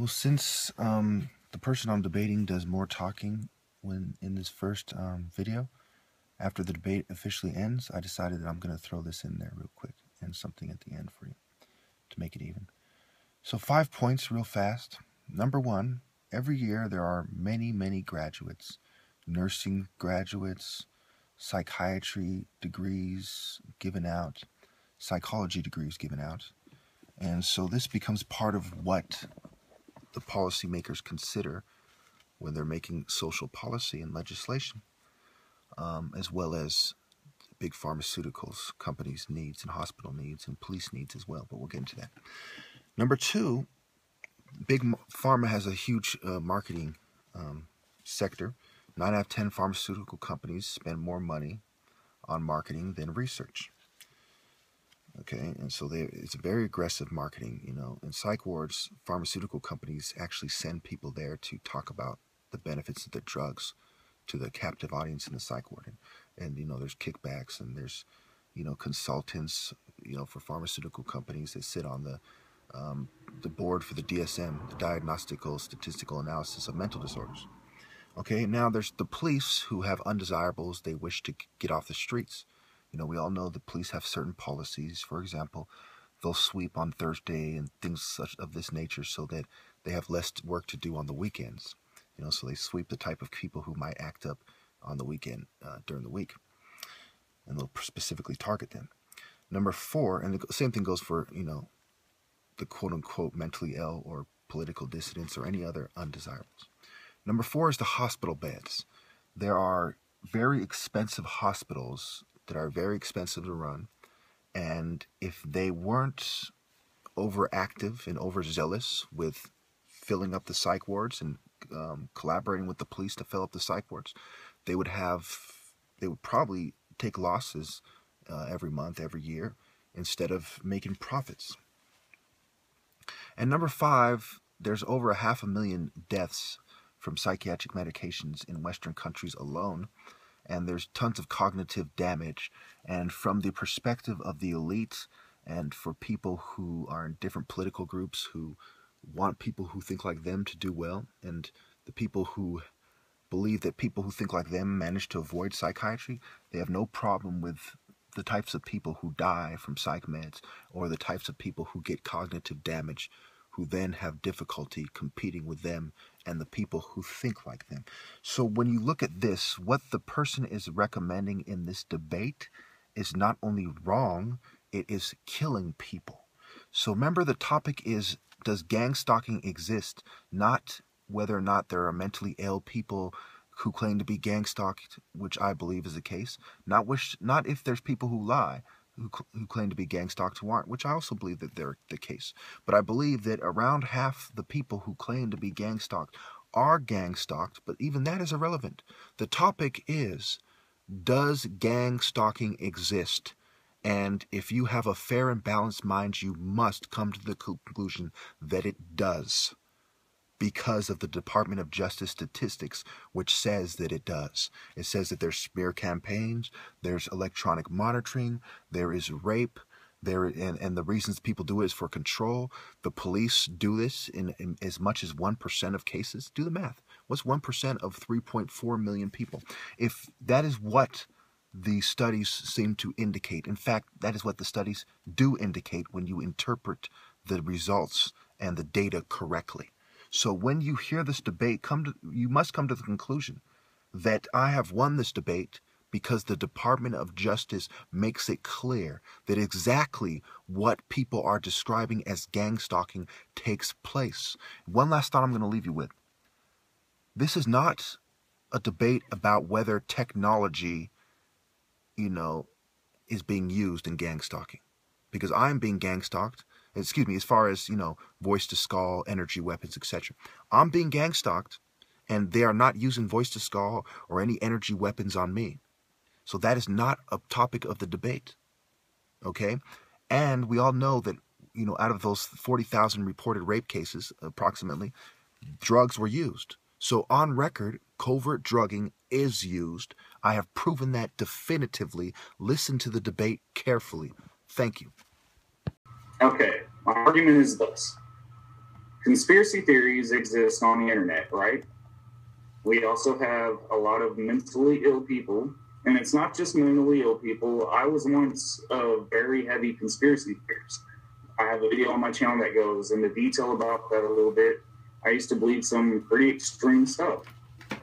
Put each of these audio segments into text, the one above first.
Well, since the person I'm debating does more talking when in this first video, after the debate officially ends, I decided that I'm going to throw this in there real quick and something at the end for you to make it even. So 5 points real fast. Number one, every year there are many, many graduates, nursing graduates, psychiatry degrees given out, psychology degrees given out. And so this becomes part of what the policymakers consider when they're making social policy and legislation, as well as big pharmaceuticals, companies' needs and hospital needs and police needs as well, but we'll get into that. Number two, big pharma has a huge marketing sector. 9 out of 10 pharmaceutical companies spend more money on marketing than research. Okay, and so it's a very aggressive marketing, you know. In psych wards, pharmaceutical companies actually send people there to talk about the benefits of their drugs to the captive audience in the psych ward. And you know, there's kickbacks and there's, you know, consultants, you know, for pharmaceutical companies that sit on the board for the DSM, the Diagnostical Statistical Analysis of Mental Disorders. Okay, now there's the police who have undesirables they wish to get off the streets. You know, we all know the police have certain policies. For example, they'll sweep on Thursday and things such of this nature so that they have less work to do on the weekends. You know, so they sweep the type of people who might act up on the weekend during the week. And they'll specifically target them. Number four, and the same thing goes for, you know, the quote-unquote mentally ill or political dissidents or any other undesirables. Number four is the hospital beds. There are very expensive hospitals that are very expensive to run, and if they weren't overactive and overzealous with filling up the psych wards and collaborating with the police to fill up the psych wards, they would probably take losses every month, every year, instead of making profits. And number five, there's over 500,000 deaths from psychiatric medications in Western countries alone, and there's tons of cognitive damage. And from the perspective of the elite and for people who are in different political groups who want people who think like them to do well, and the people who believe that people who think like them manage to avoid psychiatry, they have no problem with the types of people who die from psych meds or the types of people who get cognitive damage, who then have difficulty competing with them and the people who think like them. So when you look at this, what the person is recommending in this debate is not only wrong, it is killing people. So remember, the topic is, does gang stalking exist? Not whether or not there are mentally ill people who claim to be gang stalked, which I believe is the case. Not if there's people who lie, who claim to be gang stalked who aren't, which I also believe that they're the case. But I believe that around half the people who claim to be gang stalked are gang stalked, but even that is irrelevant. The topic is, does gang stalking exist? And if you have a fair and balanced mind, you must come to the conclusion that it does, because of the Department of Justice statistics, which says that it does. It says that there's smear campaigns, there's electronic monitoring, there is rape, and the reasons people do it is for control. The police do this in as much as 1% of cases. Do the math. What's 1% of 3.4 million people? If that is what the studies seem to indicate, in fact, that is what the studies do indicate when you interpret the results and the data correctly. So when you hear this debate, you must come to the conclusion that I have won this debate because the Department of Justice makes it clear that exactly what people are describing as gang stalking takes place. One last thought I'm going to leave you with. This is not a debate about whether technology, you know, is being used in gang stalking, because I'm being gang stalked. Excuse me, as far as, you know, voice-to-skull, energy weapons, etc. I'm being gang-stalked, and they are not using voice-to-skull or any energy weapons on me. So that is not a topic of the debate, okay? And we all know that, you know, out of those 40,000 reported rape cases, approximately, drugs were used. So on record, covert drugging is used. I have proven that definitively. Listen to the debate carefully. Thank you. Okay, my argument is this. Conspiracy theories exist on the internet, right? We also have a lot of mentally ill people, and it's not just mentally ill people. I was once a very heavy conspiracy theorist. I have a video on my channel that goes into detail about that a little bit. I used to believe some pretty extreme stuff.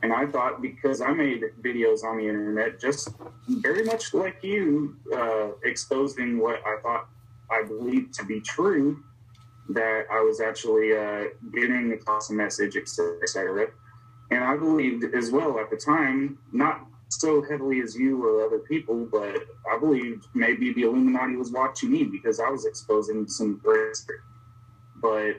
And I thought because I made videos on the internet, just very much like you, exposing what I thought I believed to be true, that I was actually getting across a message, etc. And I believed as well at the time, not so heavily as you or other people, but I believed maybe the Illuminati was watching me because I was exposing some risk. But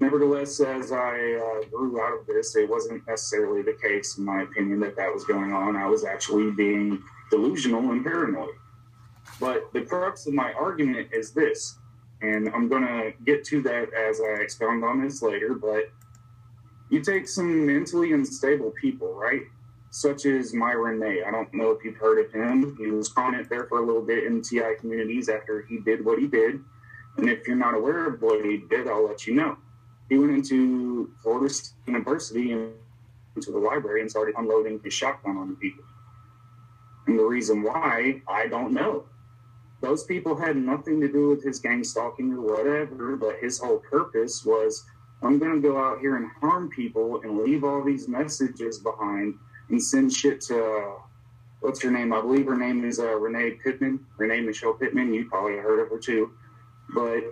nevertheless, as I grew out of this, it wasn't necessarily the case, in my opinion, that that was going on. I was actually being delusional and paranoid. But the crux of my argument is this, and I'm going to get to that as I expound on this later, but you take some mentally unstable people, right? Such as Myron May. I don't know if you've heard of him. He was prominent there for a little bit in TI communities after he did what he did. And if you're not aware of what he did, I'll let you know. He went into Florida State University and into the library and started unloading his shotgun on the people. And the reason why, I don't know. Those people had nothing to do with his gang stalking or whatever, but his whole purpose was, I'm going to go out here and harm people and leave all these messages behind and send shit to, what's her name? I believe her name is Renee Michelle Pittman. You probably heard of her too. But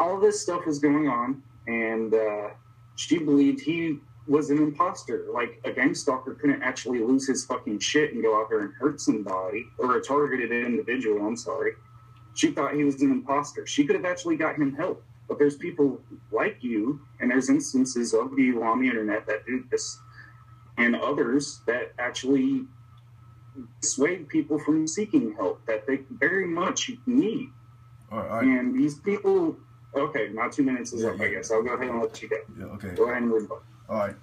all this stuff was going on, and she believed he was an imposter. Like, a gang stalker couldn't actually lose his fucking shit and go out there and hurt somebody, or a targeted individual, I'm sorry. She thought he was an imposter. She could have actually got him help. But there's people like you, and there's instances of you on the internet that do this, and others that actually dissuade people from seeking help that they very much need. All right. And these people, okay, my 2 minutes is up, I guess. I'll go ahead and let you go. Yeah, okay. Go ahead and move on. All right.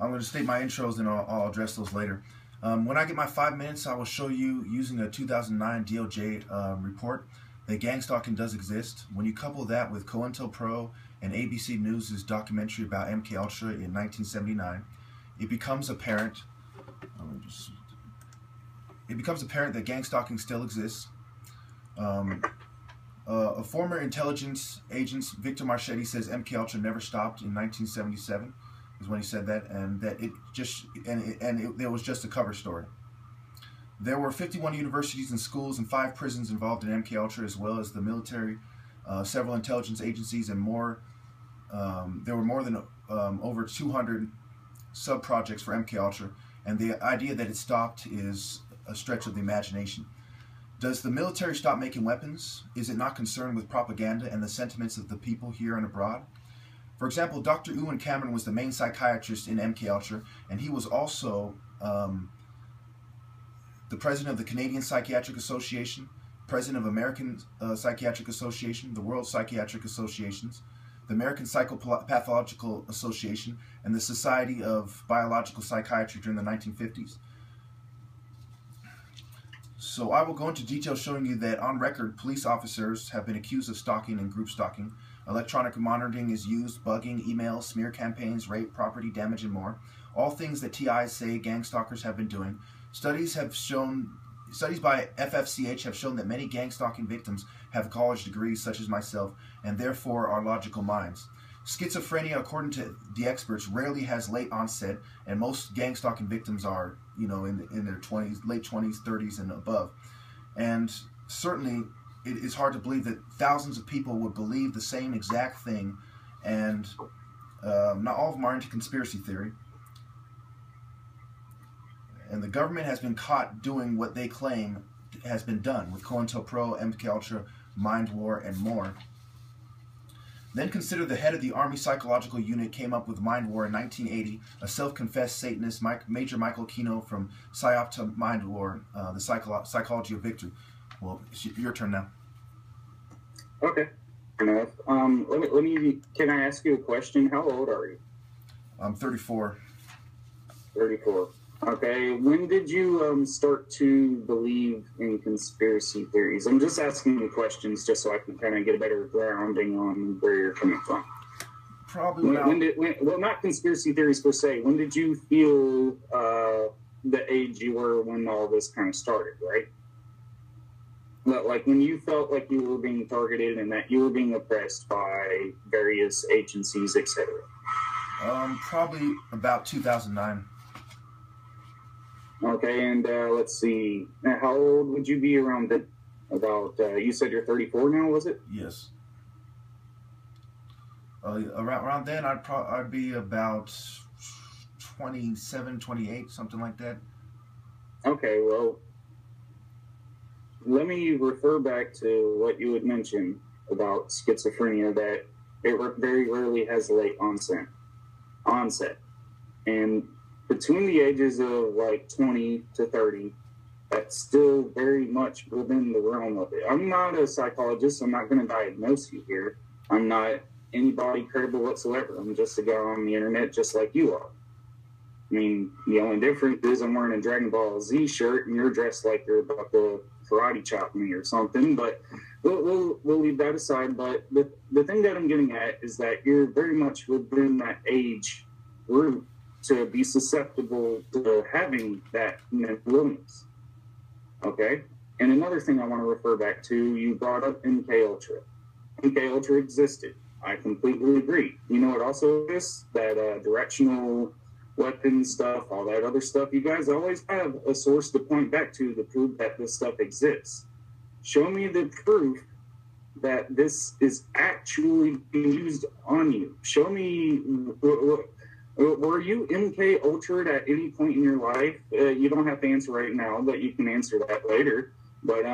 I'm going to state my intros, and I'll address those later. When I get my 5 minutes, I will show you, using a 2009 DOJ report, that gang stalking does exist. When you couple that with COINTELPRO and ABC News' documentary about MKUltra in 1979, it becomes apparent that gang stalking still exists. A former intelligence agent, Victor Marchetti, says MKUltra never stopped in 1977, is when he said that, and that it just it was just a cover story. There were 51 universities and schools and 5 prisons involved in MKUltra, as well as the military, several intelligence agencies, and more. There were more than over 200 sub-projects for MKUltra, and the idea that it stopped is a stretch of the imagination. Does the military stop making weapons? Is it not concerned with propaganda and the sentiments of the people here and abroad? For example, Dr. Ewan Cameron was the main psychiatrist in MKUltra, and he was also the president of the Canadian Psychiatric Association, president of American Psychiatric Association, the World Psychiatric Associations, the American Psychopathological Association, and the Society of Biological Psychiatry during the 1950s. So I will go into detail showing you that on record, police officers have been accused of stalking and group stalking. Electronic monitoring is used, bugging, email, smear campaigns, rape, property damage, and more. All things that TIs say gang stalkers have been doing. Studies by FFCH have shown that many gang stalking victims have college degrees, such as myself, and therefore are logical minds. Schizophrenia, according to the experts, rarely has late onset, and most gang stalking victims are, you know, in their 20s, late 20s, 30s, and above. And certainly, it is hard to believe that thousands of people would believe the same exact thing, and not all of them are into conspiracy theory. And the government has been caught doing what they claim has been done with COINTELPRO, MKUltra, Mind War, and more. Then consider the head of the Army Psychological Unit came up with Mind War in 1980, a self-confessed Satanist, Major Michael Aquino, from PSYOP to Mind War, the Psychology of Victory. Well, it's your turn now. Okay, fair enough. Can I ask you a question? How old are you? I'm 34. 34. Okay, when did you start to believe in conspiracy theories? I'm just asking you questions just so I can kind of get a better grounding on where you're coming from. probably well, not conspiracy theories per se. When did you feel the age you were when all this kind of started, right? Like when you felt like you were being targeted and that you were being oppressed by various agencies, etc. Probably about 2009. Okay, and let's see. Now, how old would you be around then? About you said you're 34 now, was it? Yes. Around then, I'd be about 27, 28, something like that. Okay, well, let me refer back to what you had mentioned about schizophrenia, that it very rarely has late onset. And between the ages of like 20 to 30, that's still very much within the realm of it. I'm not a psychologist. I'm not going to diagnose you here. I'm not anybody credible whatsoever. I'm just a guy on the internet just like you are. I mean, the only difference is I'm wearing a Dragon Ball Z shirt and you're dressed like you're about to karate chop me or something, but we'll leave that aside. But the thing that I'm getting at is that you're very much within that age group to be susceptible to having that mental illness. Okay? And another thing I want to refer back to, you brought up MKUltra. MKUltra existed. I completely agree. You know what also is? That directional weapon stuff, all that other stuff. You guys always have a source to point back to prove that this stuff exists. Show me the proof that this is actually being used on you. Show me, were you MKUltra'd at any point in your life? You don't have to answer right now, but you can answer that later. But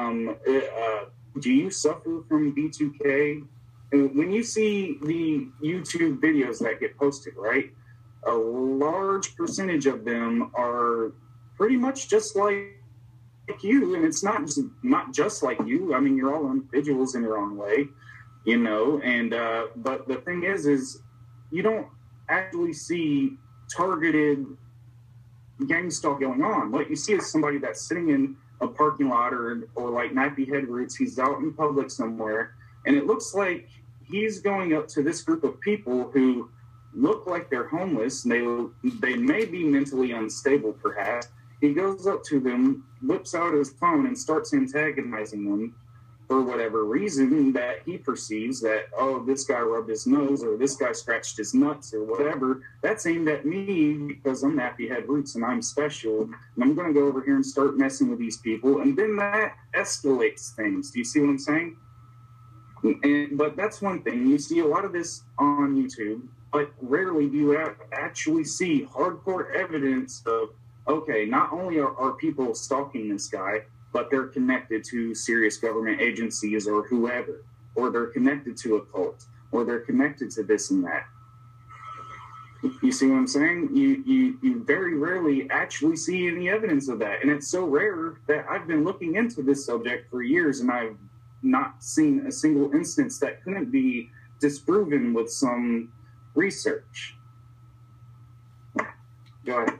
do you suffer from B2K? When you see the YouTube videos that get posted, right? A large percentage of them are pretty much just like you, and it's not just like you. I mean, you're all individuals in your own way, you know. And but the thing is you don't actually see targeted gang stalk going on. What you see is somebody that's sitting in a parking lot or like nappy head roots. He's out in public somewhere, and it looks like he's going up to this group of people who look like they're homeless. They may be mentally unstable, perhaps. He goes up to them, whips out his phone, and starts antagonizing them for whatever reason that he perceives that, oh, this guy rubbed his nose or this guy scratched his nuts or whatever. That's aimed at me because I'm nappy head roots and I'm special. And I'm going to go over here and start messing with these people. And then that escalates things. Do you see what I'm saying? But that's one thing. You see a lot of this on YouTube. But rarely do you actually see hardcore evidence of, okay, not only are people stalking this guy, but they're connected to serious government agencies or whoever, or they're connected to a cult, or they're connected to this and that. You see what I'm saying? You very rarely actually see any evidence of that. And it's so rare that I've been looking into this subject for years, and I've not seen a single instance that couldn't be disproven with some research. Go ahead.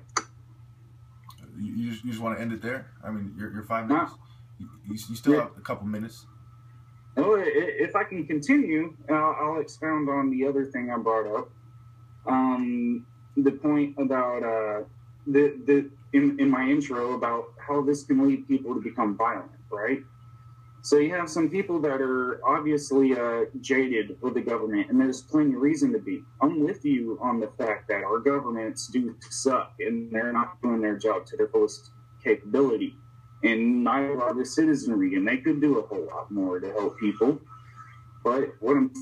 You just want to end it there? I mean, you're 5 minutes. You still have a couple minutes. Oh, well, if I can continue, I'll expound on the other thing I brought up. The point about in my intro about how this can lead people to become violent, right? So you have some people that are obviously jaded with the government, and there's plenty of reason to be. I'm with you on the fact that our governments do suck, and they're not doing their job to their fullest capability, and neither are the citizenry, and they could do a whole lot more to help people. But what I'm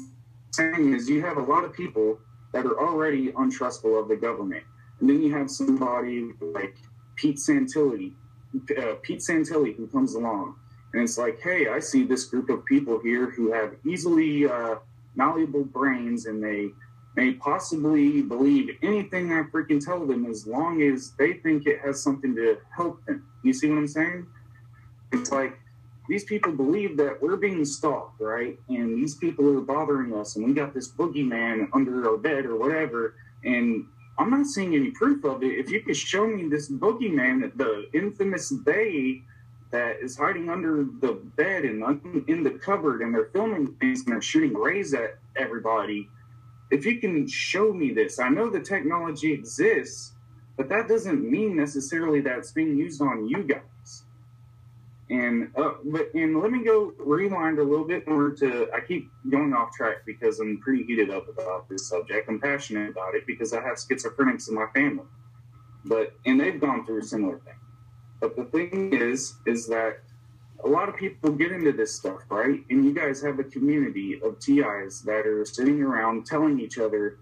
saying is you have a lot of people that are already untrustful of the government, and then you have somebody like Pete Santilli who comes along. And it's like, hey, I see this group of people here who have easily malleable brains, and they may possibly believe anything I freaking tell them as long as they think it has something to help them. You see what I'm saying? It's like these people believe that we're being stalked, right? And these people are bothering us, and we got this boogeyman under our bed or whatever, and I'm not seeing any proof of it. If you could show me this boogeyman, the infamous they that is hiding under the bed and in the cupboard, and they're filming things and they're shooting rays at everybody, if you can show me this, I know the technology exists, but that doesn't mean necessarily that it's being used on you guys. And let me go rewind a little bit more to, I keep going off track because I'm pretty heated up about this subject. I'm passionate about it because I have schizophrenics in my family, and they've gone through a similar thing. But the thing is that a lot of people get into this stuff, right? And you guys have a community of TIs that are sitting around telling each other,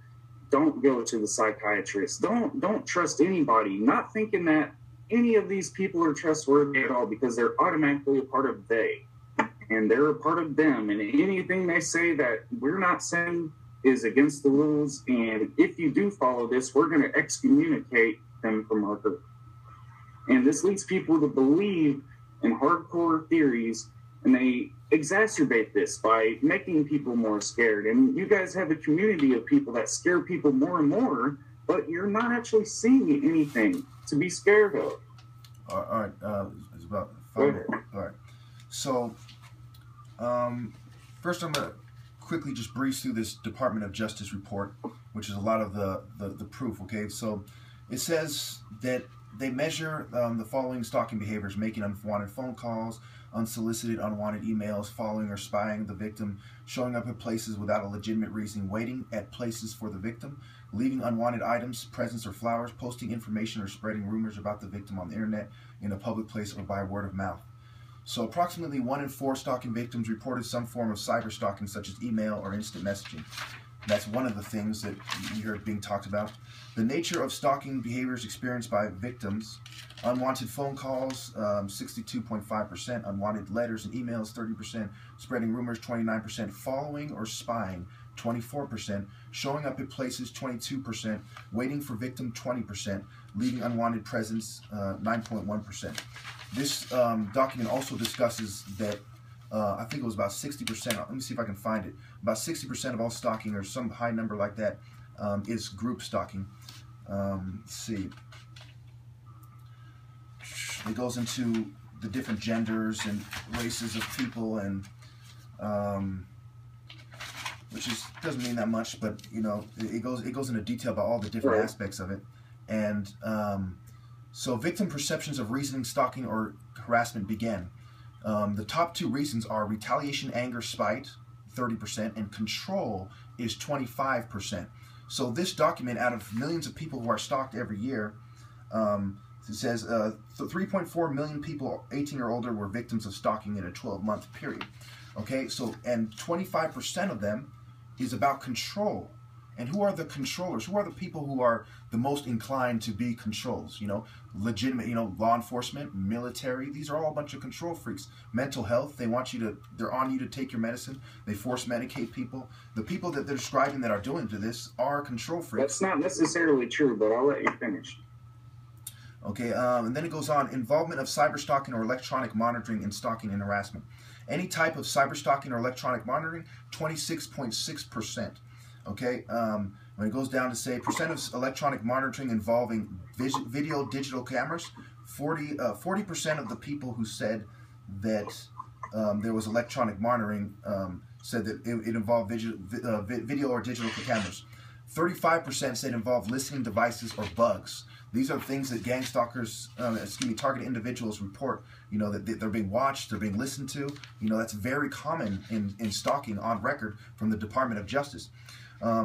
don't go to the psychiatrist. Don't trust anybody, not thinking that any of these people are trustworthy at all because they're automatically a part of they, and they're a part of them. And anything they say that we're not saying is against the rules. And if you do follow this, we're going to excommunicate them from our group. And this leads people to believe in hardcore theories, and they exacerbate this by making people more scared. And you guys have a community of people that scare people more and more, but you're not actually seeing anything to be scared of. All right, it's about 5 minutes. All right, so first I'm going to quickly just breeze through this Department of Justice report, which is a lot of the proof, okay? So it says that they measure the following stalking behaviors: making unwanted phone calls, unsolicited unwanted emails, following or spying the victim, showing up at places without a legitimate reason, waiting at places for the victim, leaving unwanted items, presents or flowers, posting information or spreading rumors about the victim on the internet, in a public place, or by word of mouth. So approximately 1 in 4 stalking victims reported some form of cyber stalking, such as email or instant messaging. That's one of the things that you heard being talked about. The nature of stalking behaviors experienced by victims: unwanted phone calls, 62.5%, unwanted letters and emails, 30%, spreading rumors, 29%, following or spying, 24%, showing up at places, 22%, waiting for victim, 20%, leaving unwanted presents, 9.1%. This document also discusses that I think it was about 60%, let me see if I can find it, about 60% of all stalking, or some high number like that, is group stalking. Let's see. It goes into the different genders and races of people, and which is, doesn't mean that much, but you know, it goes into detail about all the different aspects of it. And so victim perceptions of reasoning stalking or harassment began. The top 2 reasons are retaliation, anger, spite, 30%, and control is 25%. So this document, out of millions of people who are stalked every year, it says 3.4 million people 18 or older were victims of stalking in a 12-month period. Okay, so, and 25% of them is about control. And who are the controllers? Who are the people who are the most inclined to be controls? You know, legitimate, you know, law enforcement, military. These are all a bunch of control freaks. Mental health, they want you to, they're on you to take your medicine. They force medicate people. The people that they're describing that are doing to this are control freaks. That's not necessarily true, but I'll let you finish. Okay, and then it goes on. Involvement of cyber stalking or electronic monitoring in stalking and harassment. Any type of cyber stalking or electronic monitoring, 26.6%. Okay, when it goes down to say percent of electronic monitoring involving video digital cameras, 40% of the people who said that there was electronic monitoring said that it involved video or digital cameras. 35% said involved listening devices or bugs. These are things that gang stalkers, targeted individuals report, you know, that they're being watched, they're being listened to. You know, that's very common in stalking, on record from the Department of Justice.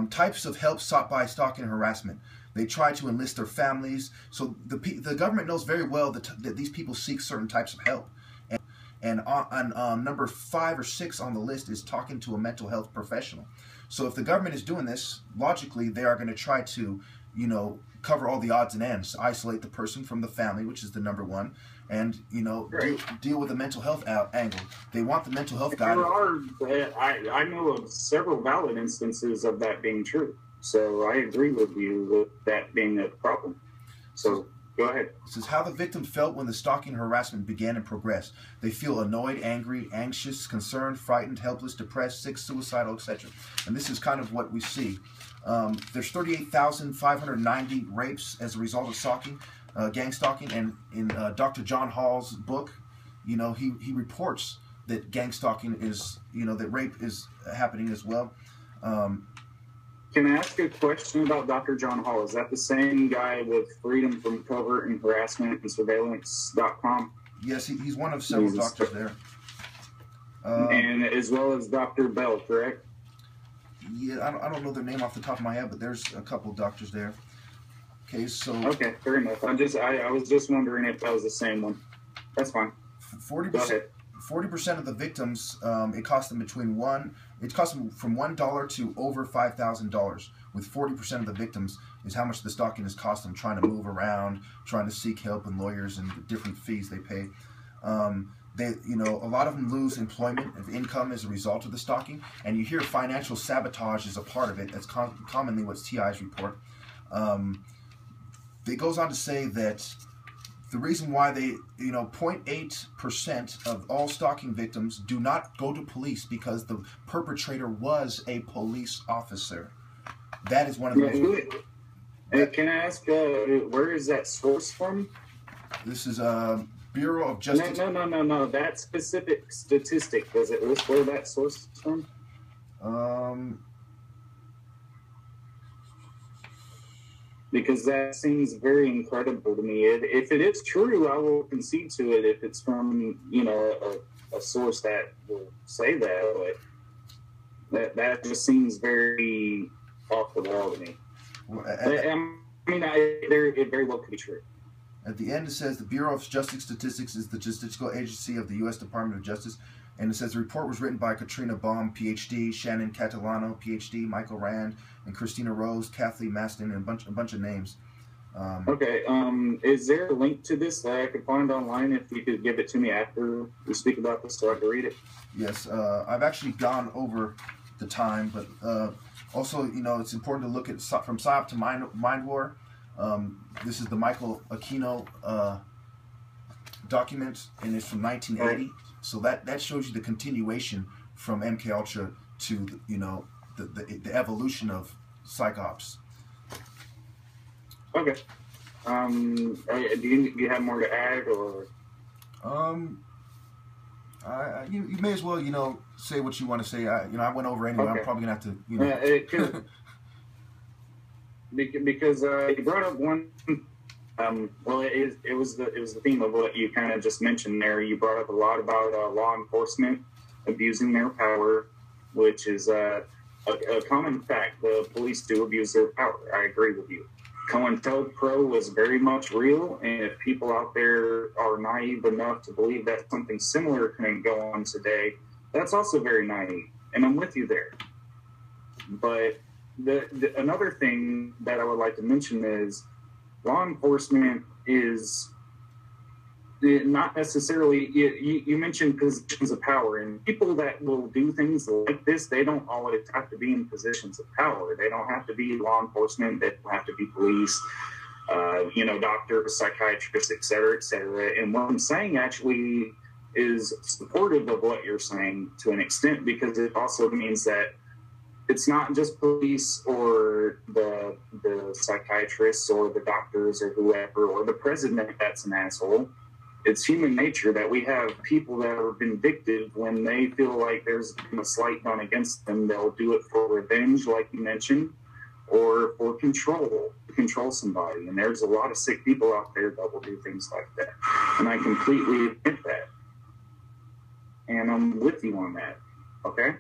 Types of help sought by stalking and harassment. They try to enlist their families. So the government knows very well that these people seek certain types of help. And on number 5 or 6 on the list is talking to a mental health professional. So if the government is doing this, logically, they are going to try to, you know, cover all the odds and ends, isolate the person from the family, which is the number one, and, you know, deal with the mental health angle. They want the mental health guy. I know of several valid instances of that being true. So I agree with you with that being a problem. So go ahead. It says how the victim felt when the stalking and harassment began and progressed. They feel annoyed, angry, anxious, concerned, frightened, helpless, depressed, sick, suicidal, etc. And this is kind of what we see. There's 38,590 rapes as a result of stalking, gang stalking, and in Dr. John Hall's book, you know, he reports that gang stalking is, you know, that rape is happening as well. Can I ask a question about Dr. John Hall? Is that the same guy with Freedom from Covert and Harassment and Surveillance.com? Yes, he's one of several doctors there. And as well as Dr. Bell, correct? Yeah, I don't know their name off the top of my head, but there's a couple doctors there. Okay, so... Okay, fair enough. I was just wondering if that was the same one. That's fine. 40% of the victims, it cost them from $1 to over $5,000, with 40% of the victims is how much the stalking has cost them, trying to move around, trying to seek help and lawyers and the different fees they pay. A lot of them lose employment and income as a result of the stalking, and you hear financial sabotage is a part of it. That's commonly what TIs report. It goes on to say that the reason why 0.8% of all stalking victims do not go to police because the perpetrator was a police officer. That is one of the... Can I ask, where is that source from? This is Bureau of Justice... No. That specific statistic, does it list where that source is from? Because that seems very incredible to me. If it is true, I will concede to it if it's from, a source that will say that. But that just seems very off the wall to me. Well, it very well could be true. At the end, it says the Bureau of Justice Statistics is the statistical agency of the U.S. Department of Justice. And it says the report was written by Katrina Baum, Ph.D., Shannon Catalano, Ph.D., Michael Rand, and Christina Rose, Kathleen Mastin, and a bunch of names. Is there a link to this that I could find online if you could give it to me after we speak about this so I can read it? Yes, I've actually gone over the time, but also, it's important to look at from PSYOP to Mind War. This is the Michael Aquino document, and it's from 1980. Right. So that shows you the continuation from MKUltra to the evolution of psychops. Okay. Do you have more to add, or? You may as well say what you want to say. I went over anyway. Okay. I'm probably gonna have to because you brought up one. It was the theme of what you kind of just mentioned there. You brought up a lot about law enforcement abusing their power, which is a common fact. The police do abuse their power. I agree with you. COINTELPRO was very much real, and if people out there are naive enough to believe that something similar can go on today, that's also very naive, and I'm with you there. But another thing that I would like to mention is law enforcement is not necessarily, you mentioned positions of power, and people that will do things like this, they don't always have to be in positions of power. They don't have to be law enforcement, they don't have to be police, doctors, psychiatrists, et cetera, et cetera. And what I'm saying actually is supportive of what you're saying to an extent, because it also means that it's not just police or the psychiatrists or the doctors or whoever or the president that's an asshole. It's human nature that we have people that are vindictive. When they feel like there's a slight done against them, they'll do it for revenge, like you mentioned, or for control, to control somebody. And there's a lot of sick people out there that will do things like that. And I completely admit that. And I'm with you on that, okay?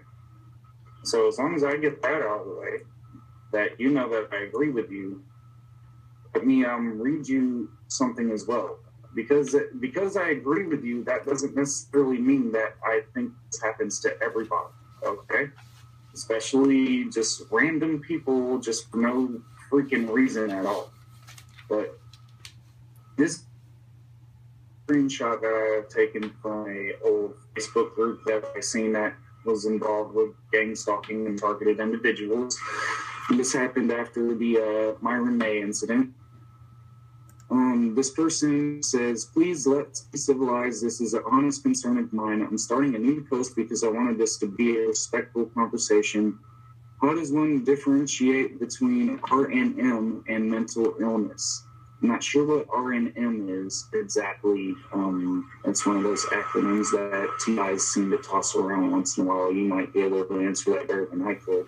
So as long as I get that out of the way, that that I agree with you, let me read you something as well. Because I agree with you, that doesn't necessarily mean that I think this happens to everybody, okay? Especially just random people just for no freaking reason at all. But this screenshot that I've taken from an old Facebook group that I've seen that was involved with gang stalking and targeted individuals. And this happened after the Myron May incident. This person says, "Please let's be civilized. This is an honest concern of mine. I'm starting a new post because I wanted this to be a respectful conversation. How does one differentiate between RNM and mental illness?" I'm not sure what RNM is exactly. It's one of those acronyms that TIs seem to toss around once in a while. You might be able to answer that better than I could.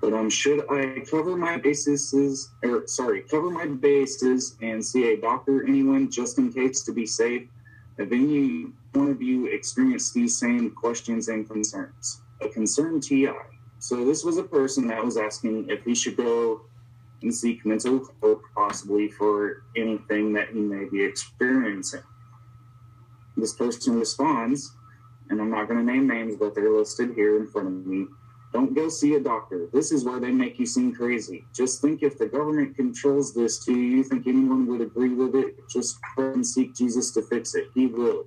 But should I cover my bases and see a doctor, anyone, just in case, to be safe? Have any one of you experienced these same questions and concerns? A concerned TI. So this was a person that was asking if he should go and seek mental help, possibly for anything that he may be experiencing. This person responds, and I'm not going to name names, but they're listed here in front of me. Don't go see a doctor. This is where they make you seem crazy. Just think, if the government controls this, do you think anyone would agree with it? Just pray and seek Jesus to fix it. He will.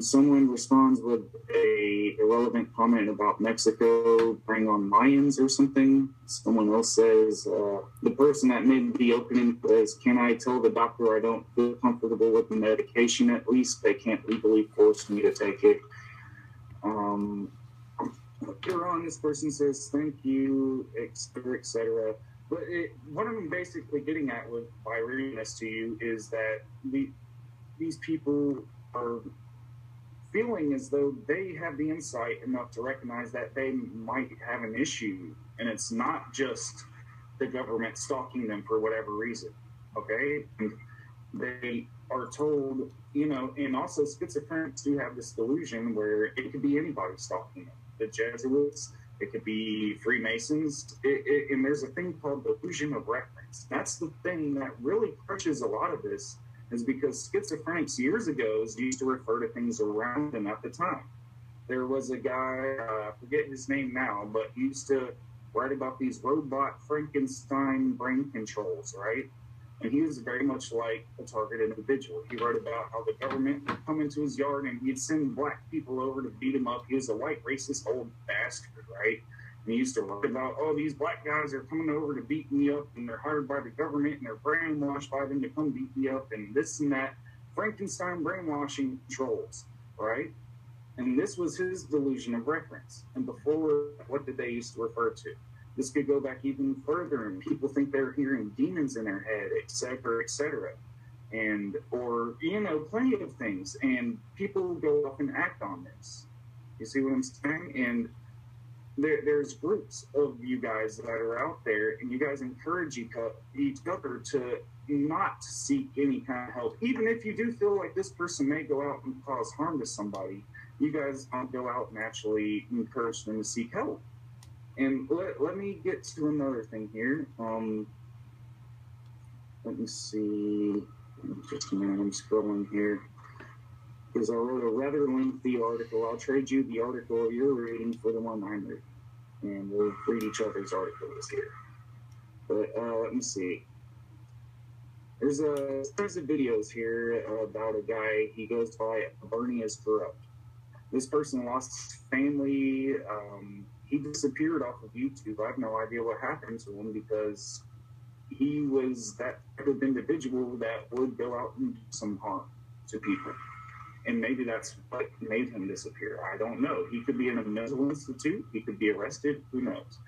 Someone responds with a irrelevant comment about Mexico, bring on Mayans or something. Someone else says, the person that made the opening says, can I tell the doctor I don't feel comfortable with the medication? At least they can't legally force me to take it. Later on, this person says, thank you, et cetera. But what I'm basically getting at with by reading this to you is that these people are feeling as though they have the insight enough to recognize that they might have an issue, and it's not just the government stalking them for whatever reason, okay? And they are told, you know, and also schizophrenics do have this delusion where it could be anybody stalking them. The Jesuits, it could be Freemasons, and there's a thing called delusion of reference. That's the thing that really crushes a lot of this, is because schizophrenics years ago used to refer to things around them at the time. There was a guy, I forget his name now, but he used to write about these robot Frankenstein brain controls, right? And he was very much like a targeted individual. He wrote about how the government would come into his yard and he'd send black people over to beat him up. He was a white, racist, old bastard, right? And he used to write about, oh, these black guys are coming over to beat me up, and they're hired by the government, and they're brainwashed by them to come beat me up, and this and that. Frankenstein brainwashing controls, right? And this was his delusion of reference. And before, what did they used to refer to? This could go back even further, and people think they're hearing demons in their head, et cetera, and, or, you know, plenty of things, and people go up and act on this. You see what I'm saying? And there's groups of you guys that are out there, and you guys encourage each other to not seek any kind of help. Even if you do feel like this person may go out and cause harm to somebody, you guys don't go out and actually encourage them to seek help. And let me get to another thing here. Let me see. Just a minute, I'm scrolling here, because I wrote a rather lengthy article. I'll trade you the article you're reading for the one I'm reading, and we'll read each other's articles here. But let me see. There's a series of videos here about a guy. He goes by Bernie is Corrupt. This person lost his family. He disappeared off of YouTube. I have no idea what happened to him, because he was that type of individual that would go out and do some harm to people. And maybe that's what made him disappear. I don't know. He could be in a mental institute. He could be arrested. Who knows?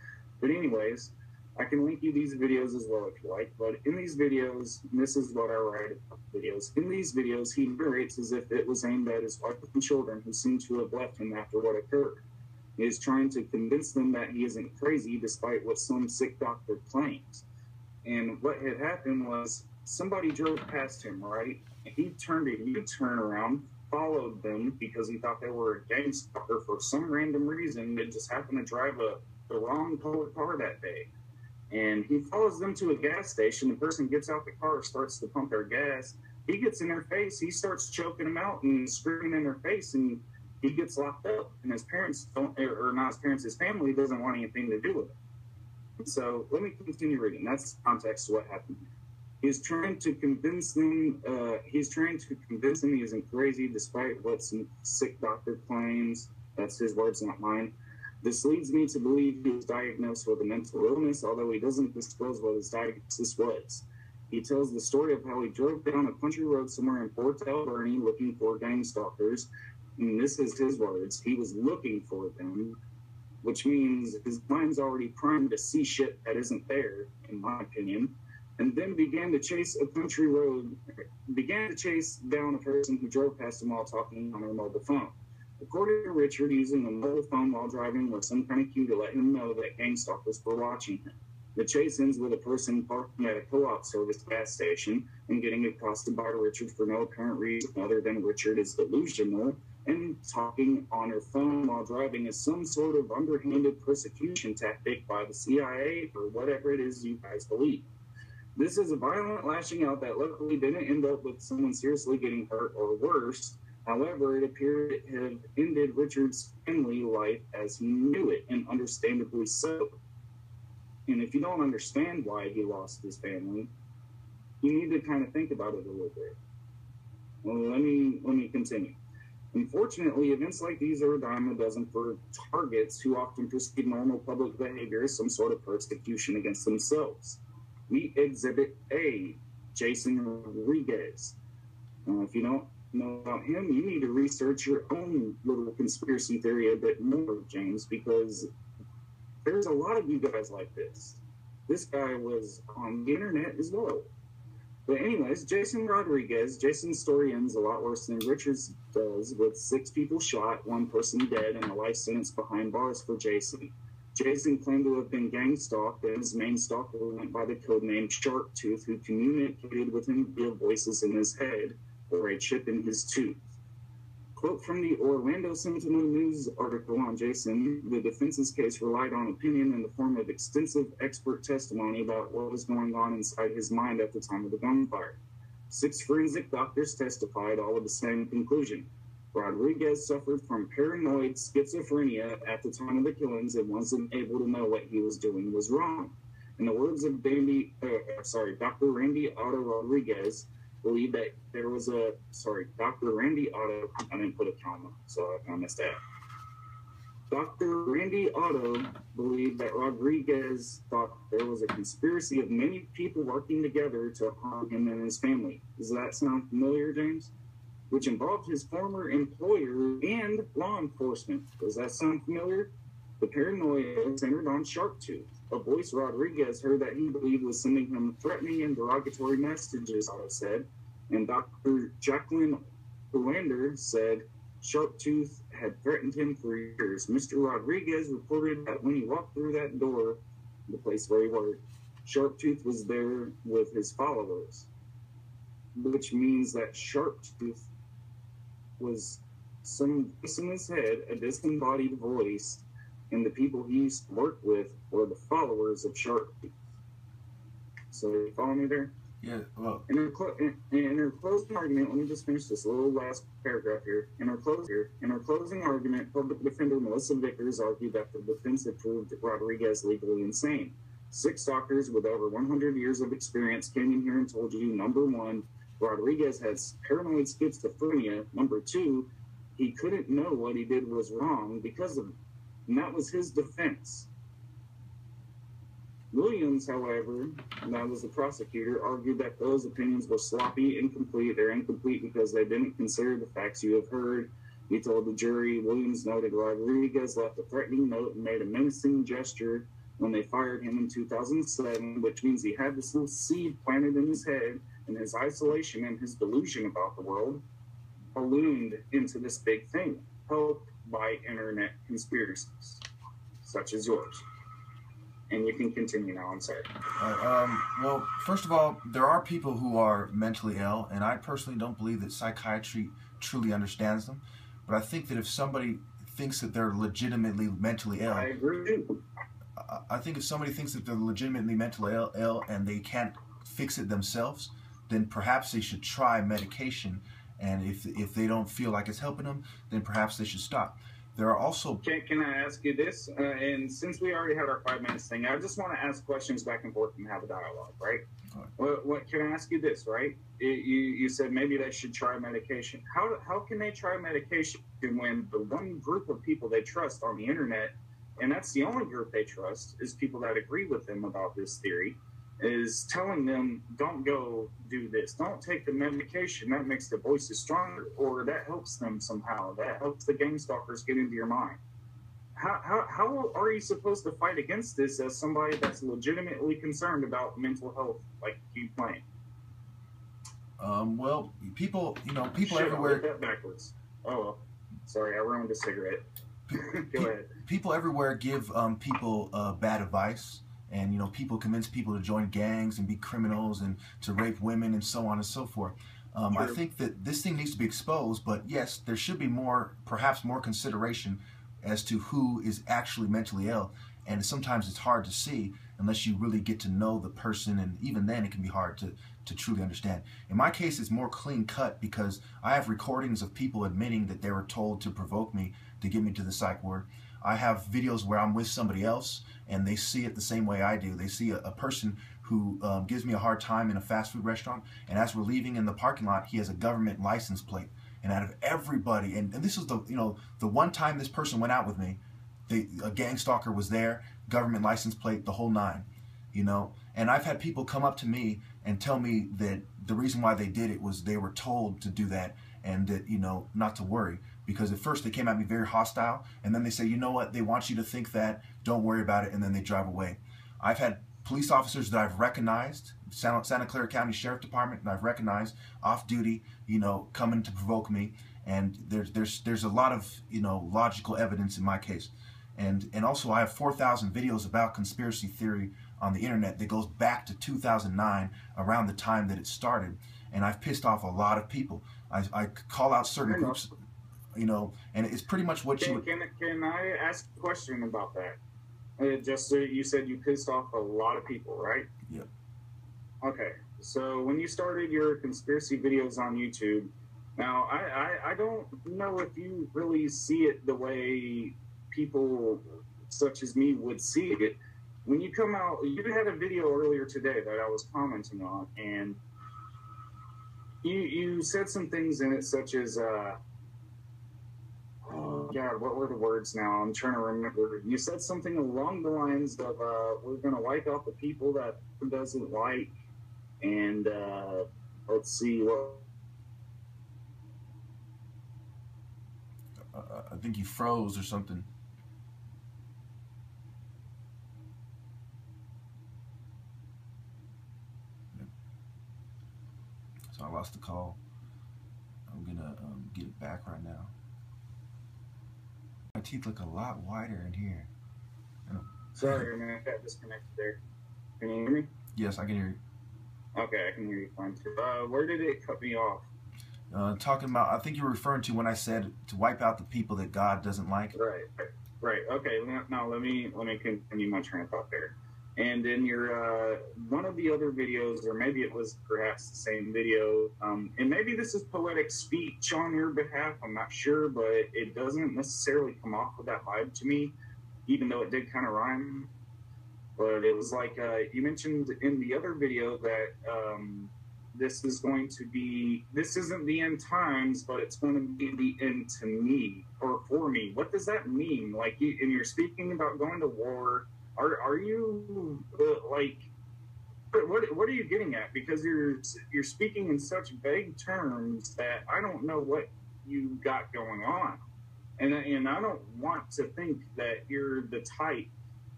But anyways, I can link you these videos as well if you like. But in these videos, and this is what I write about videos. In these videos, he narrates as if it was aimed at his wife and children, who seem to have left him after what occurred. He is trying to convince them that he isn't crazy, despite what some sick doctor claims. And what had happened was somebody drove past him, right? And he turned a U-turn around, followed them, because he thought they were a gang stalker for some random reason. They just happened to drive the wrong colored car that day. And he follows them to a gas station. The person gets out the car, starts to pump their gas. He gets in their face. He starts choking them out and screaming in their face, and he gets locked up, and his parents don't, or not his parents, his family doesn't want anything to do with it. So let me continue reading. That's the context of what happened. He's trying to convince them he isn't crazy, despite what some sick doctor claims. That's his words, not mine. This leads me to believe he was diagnosed with a mental illness, although he doesn't disclose what his diagnosis was. He tells the story of how he drove down a country road somewhere in Fort Bernie looking for gang stalkers. And this is his words, he was looking for them, which means his mind's already primed to see shit that isn't there, in my opinion, and then began to chase down a person who drove past him while talking on her mobile phone. According to Richard, using a mobile phone while driving was some kind of cue to let him know that gang stalkers were watching him. The chase ends with a person parking at a co-op service gas station and getting across the bar to Richard for no apparent reason other than Richard is delusional and talking on her phone while driving is some sort of underhanded persecution tactic by the CIA or whatever it is you guys believe. This is a violent lashing out that luckily didn't end up with someone seriously getting hurt or worse. However, it appeared it had ended Richard's family life as he knew it, and understandably so. And if you don't understand why he lost his family, you need to kind of think about it a little bit. Well, let me continue. Unfortunately, events like these are a dime a dozen for targets who often perceive normal public behavior as some sort of persecution against themselves. Meet Exhibit A, Jason Rodriguez. If you don't know about him, you need to research your own little conspiracy theory a bit more, James, because there's a lot of you guys like this. This guy was on the internet as well. But anyways, Jason Rodriguez, Jason's story ends a lot worse than Richard's does, with 6 people shot, 1 person dead, and a life sentence behind bars for Jason. Jason claimed to have been gang stalked, and his main stalker went by the codename Sharktooth, who communicated with him via voices in his head, or a chip in his tooth. Quote from the Orlando Sentinel News article on Jason, the defense's case relied on opinion in the form of extensive expert testimony about what was going on inside his mind at the time of the gunfire. 6 forensic doctors testified, all of the same conclusion. Rodriguez suffered from paranoid schizophrenia at the time of the killings and wasn't able to know what he was doing was wrong. In the words of Dr. Randy Otto believed that Rodriguez thought there was a conspiracy of many people working together to harm him and his family. Does that sound familiar, James? Which involved his former employer and law enforcement. Does that sound familiar? The paranoia centered on Sharktooth, a voice Rodriguez heard that he believed was sending him threatening and derogatory messages, Otto said. And Dr. Jacqueline Olander said Sharktooth had threatened him for years. Mr. Rodriguez reported that when he walked through that door, the place where he worked, Sharktooth was there with his followers, which means that Sharktooth was some voice in his head, a disembodied voice, and the people he used to work with were the followers of Sharktooth. So, you follow me there? Yeah, well. In her closing argument, let me just finish this little last paragraph here. In her closing argument, public defender Melissa Vickers argued that the defense had proved Rodriguez legally insane. 6 doctors with over 100 years of experience came in here and told you, number 1, Rodriguez has paranoid schizophrenia. Number 2, he couldn't know what he did was wrong because of it. And that was his defense. Williams, however, and that was the prosecutor, argued that those opinions were sloppy, incomplete. They're incomplete because they didn't consider the facts you have heard. He told the jury, Williams noted Rodriguez left a threatening note and made a menacing gesture when they fired him in 2007, which means he had this little seed planted in his head, and his isolation and his delusion about the world ballooned into this big thing, helped by internet conspiracies such as yours. And you can continue now, I'm sorry. Well, first of all, there are people who are mentally ill, and I personally don't believe that psychiatry truly understands them, but I think that if somebody thinks that they're legitimately mentally ill, I agree. I think if somebody thinks that they're legitimately mentally ill and they can't fix it themselves, then perhaps they should try medication, and if they don't feel like it's helping them, then perhaps they should stop. There are also... Can I ask you this? And since we already had our 5 minutes thing, I just want to ask questions back and forth and have a dialogue, right? Okay. What can I ask you this, right? You said maybe they should try medication. How can they try medication when the one group of people they trust on the internet, and that's the only group they trust, is people that agree with them about this theory, is telling them, don't go do this, don't take the medication, that makes the voices stronger, or that helps them somehow, that helps the gang stalkers get into your mind. How are you supposed to fight against this as somebody that's legitimately concerned about mental health, like you claim? Well, people everywhere... I did that backwards. Oh, well. Sorry, I ruined a cigarette. Go ahead. People everywhere give people bad advice. And, you know, people convince people to join gangs and be criminals and to rape women and so on and so forth. I think that this thing needs to be exposed, but yes, there should be more, perhaps more consideration as to who is actually mentally ill. And sometimes it's hard to see unless you really get to know the person, and even then it can be hard to truly understand. In my case, it's more clean cut because I have recordings of people admitting that they were told to provoke me to get me to the psych ward. I have videos where I'm with somebody else and they see it the same way I do. They see a person who gives me a hard time in a fast food restaurant, and as we're leaving in the parking lot, he has a government license plate. And out of everybody, and this is the, you know, the one time this person went out with me, a gang stalker was there, government license plate, the whole nine, you know. And I've had people come up to me and tell me that the reason why they did it was they were told to do that, and that, you know, not to worry. Because at first they came at me very hostile, and then they say, you know what, they want you to think that, don't worry about it, and then they drive away. I've had police officers that I've recognized, Santa Clara County Sheriff Department, and I've recognized off duty, you know, coming to provoke me, and there's a lot of, you know, logical evidence in my case. And also I have 4,000 videos about conspiracy theory on the internet that goes back to 2009, around the time that it started, and I've pissed off a lot of people. I call out certain groups. You know, and it's pretty much what Can I ask a question about that? Just so you said you pissed off a lot of people, right? Yeah. Okay. So when you started your conspiracy videos on YouTube, now I don't know if you really see it the way people such as me would see it. When you come out, you had a video earlier today that I was commenting on, and you said some things in it such as, God, what were the words now? I'm trying to remember. You said something along the lines of, we're going to wipe out the people that doesn't like, and let's see what... I think you froze or something. So I lost the call. I'm going to get it back right now. My teeth look a lot wider in here. Sorry, man, I got disconnected there. Can you hear me? Yes, I can hear you. Okay, I can hear you fine too. Where did it cut me off? Talking about, I think you were referring to when I said to wipe out the people that God doesn't like. Right. Okay, now let me continue my train of thought there. And in your one of the other videos, or maybe it was perhaps the same video, and maybe this is poetic speech on your behalf, I'm not sure, but it doesn't necessarily come off with that vibe to me, even though it did kind of rhyme. But it was like, you mentioned in the other video that this isn't the end times, but it's going to be the end to me, or for me. What does that mean? Like, and you're speaking about going to war. Are you like, what are you getting at? Because you're speaking in such vague terms that I don't know what you got going on, and I don't want to think that you're the type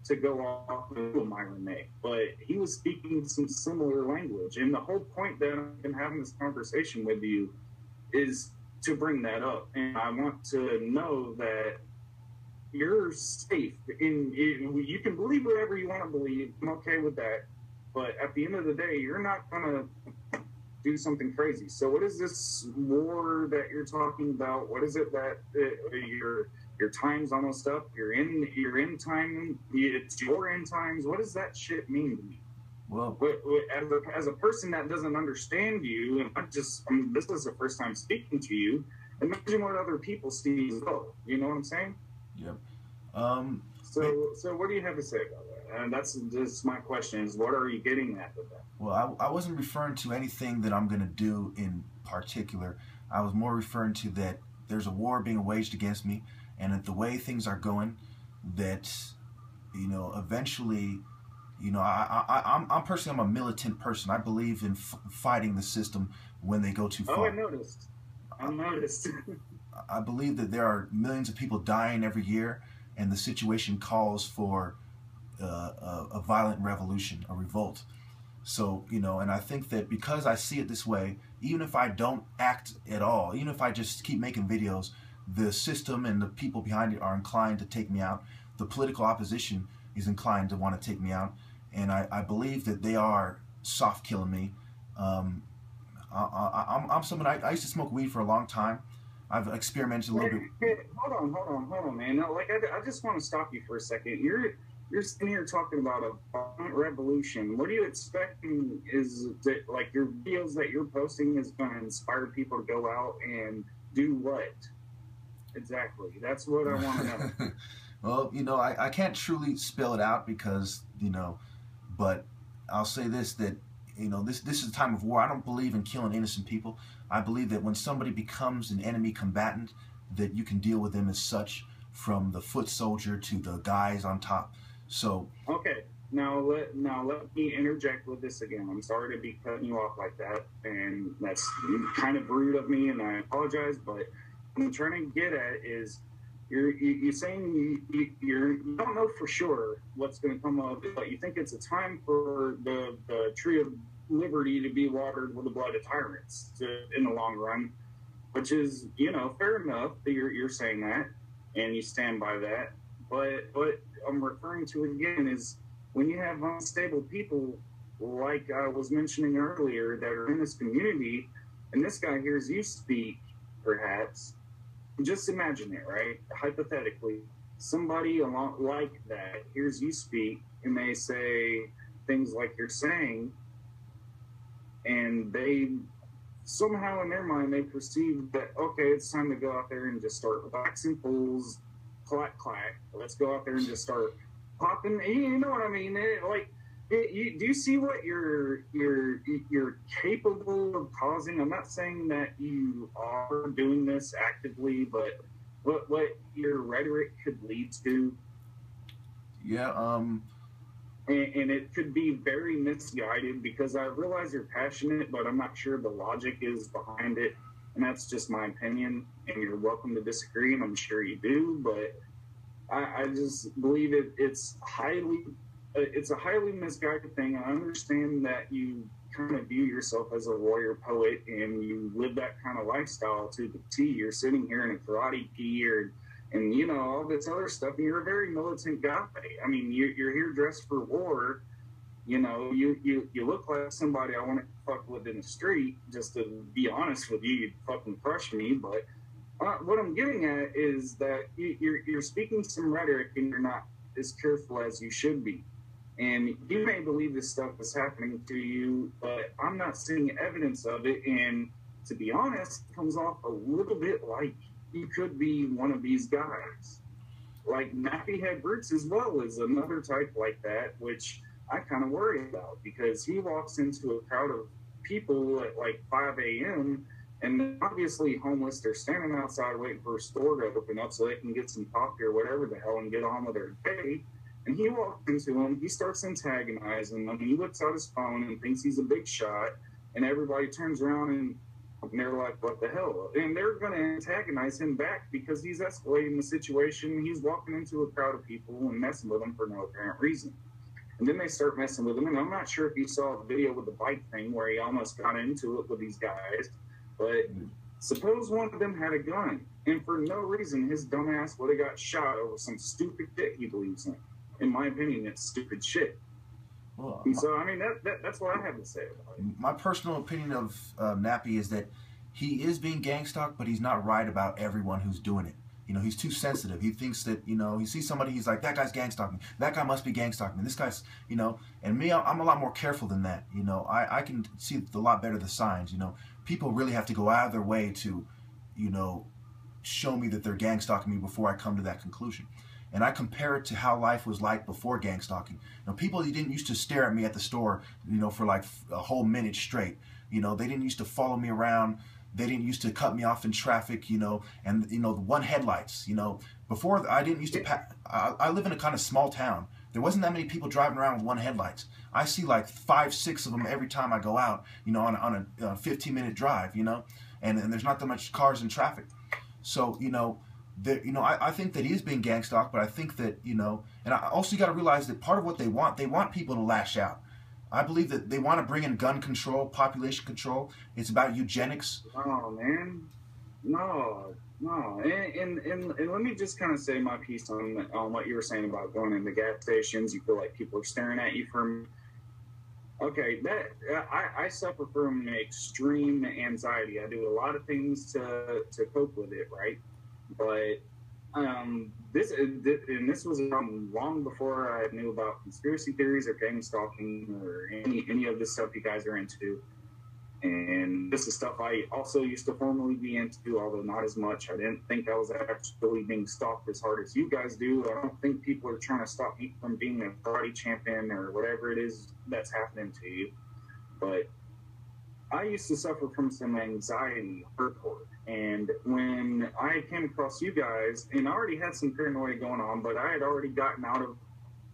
to go off with Myron May, but he was speaking some similar language, and the whole point that I've been having this conversation with you is to bring that up, and I want to know that you're safe, and you can believe whatever you want to believe. I'm okay with that, but at the end of the day, you're not gonna do something crazy. So, what is this war that you're talking about? What is it that your time's almost up? You're in time. It's your end times. What does that shit mean? Well, as a person that doesn't understand you, and I mean, this is the first time speaking to you. Imagine what other people see as well. You know what I'm saying? Yep. So what do you have to say about that? And that's just my question, is what are you getting at with that? Well, I wasn't referring to anything that I'm going to do in particular. I was more referring to that there's a war being waged against me, and that the way things are going, that, you know, eventually, you know, I'm personally a militant person. I believe in fighting the system when they go too far. Oh, I noticed. I believe that there are millions of people dying every year, and the situation calls for a violent revolution, a revolt. So, you know, and I think that because I see it this way, even if I don't act at all, even if I just keep making videos, The system and the people behind it are inclined to take me out. The political opposition is inclined to want to take me out. And I believe that they are soft killing me. I'm someone, I used to smoke weed for a long time. I've experimented a little bit. Hold on, man. No, like I just want to stop you for a second. You're sitting here talking about a violent revolution. What are you expecting? Is that like your videos that you're posting is going to inspire people to go out and do what? Exactly. That's what I want to know. Well, you know, I can't truly spell it out because, you know, but I'll say this, that, you know, this is a time of war. I don't believe in killing innocent people. I believe that when somebody becomes an enemy combatant, that you can deal with them as such, from the foot soldier to the guys on top. So okay, now let me interject with this again. I'm sorry to be cutting you off like that, and that's kind of rude of me, and I apologize. But what I'm trying to get at is you're saying you don't know for sure what's going to come of it, but you think it's a time for the tree of liberty to be watered with the blood of tyrants in the long run, which is, you know, fair enough that you're saying that and you stand by that. But what I'm referring to again is when you have unstable people, like I was mentioning earlier, that are in this community, and this guy hears you speak, perhaps, just imagine it, right? Hypothetically, somebody along like that hears you speak, and they say things like you're saying, and they somehow in their mind they perceive that, okay, it's time to go out there and just start waxing fools. Clack, clack. Let's go out there and just start popping. You know what I mean? Do you see what you're capable of causing? I'm not saying that you are doing this actively, but what your rhetoric could lead to. Yeah. And it could be very misguided, because I realize you're passionate, but I'm not sure the logic is behind it. And that's just my opinion, and you're welcome to disagree, and I'm sure you do, but I just believe it's a highly misguided thing. I understand that you kind of view yourself as a warrior poet, and you live that kind of lifestyle to the T. You're sitting here in a karate gear and you know, all this other stuff, and you're a very militant guy. I mean, you're here dressed for war. You know, you look like somebody I want to fuck with in the street. Just to be honest with you, you'd fucking crush me. But what I'm getting at is that you're speaking some rhetoric, and you're not as careful as you should be. And you may believe this stuff is happening to you, but I'm not seeing evidence of it. And to be honest, it comes off a little bit like you could be one of these guys. Like Nappy Head Bruce as well is another type like that, which I kind of worry about, because he walks into a crowd of people at like 5 a.m. and they're obviously homeless. They're standing outside waiting for a store to open up so they can get some coffee or whatever the hell and get on with their day. And he walks into them. He starts antagonizing them. He looks at his phone and thinks he's a big shot. And everybody turns around and they're like, what the hell? And they're going to antagonize him back because he's escalating the situation. He's walking into a crowd of people and messing with them for no apparent reason. And then they start messing with him. And I'm not sure if you saw the video with the bike thing where he almost got into it with these guys. But suppose one of them had a gun. And for no reason, his dumbass would have got shot over some stupid shit he believes in. In my opinion, it's stupid shit. Well, and so, I mean, that's what I have to say about it. My personal opinion of Nappy is that he is being gang-stalked, but he's not right about everyone who's doing it. You know, he's too sensitive. He thinks that, you know, he sees somebody, he's like, that guy's gang-stalking. That guy must be gang-stalking. This guy's, you know, and me, I'm a lot more careful than that. You know, I can see a lot better the signs, you know. People really have to go out of their way to, you know, show me that they're gang-stalking me before I come to that conclusion. And I compare it to how life was like before gang-stalking. You know, people didn't used to stare at me at the store, you know, for like a whole minute straight. You know, they didn't used to follow me around. They didn't used to cut me off in traffic, you know, and, you know, the one headlights, you know. Before, I didn't used to pass. I live in a kind of small town. There wasn't that many people driving around with one headlights. I see like 5, 6 of them every time I go out, you know, on a 15-minute drive, you know, and there's not that much cars in traffic. So, you know, I think that he's being gang-stalked, but I think that, you know, and I also got to realize that part of what they want people to lash out. I believe that they want to bring in gun control, population control. It's about eugenics. Oh, man. No. No, and let me just kind of say my piece on what you were saying about going into gas stations. You feel like people are staring at you from. Okay, I suffer from extreme anxiety. I do a lot of things to cope with it, right? But this was long before I knew about conspiracy theories or gang stalking or any of this stuff you guys are into. And this is stuff I also used to formerly be into, although not as much. I didn't think I was actually being stalked as hard as you guys do. I don't think people are trying to stop me from being a karate champion or whatever it is that's happening to you. But I used to suffer from some anxiety, hardcore. And when I came across you guys, and I already had some paranoia going on, but I had already gotten out of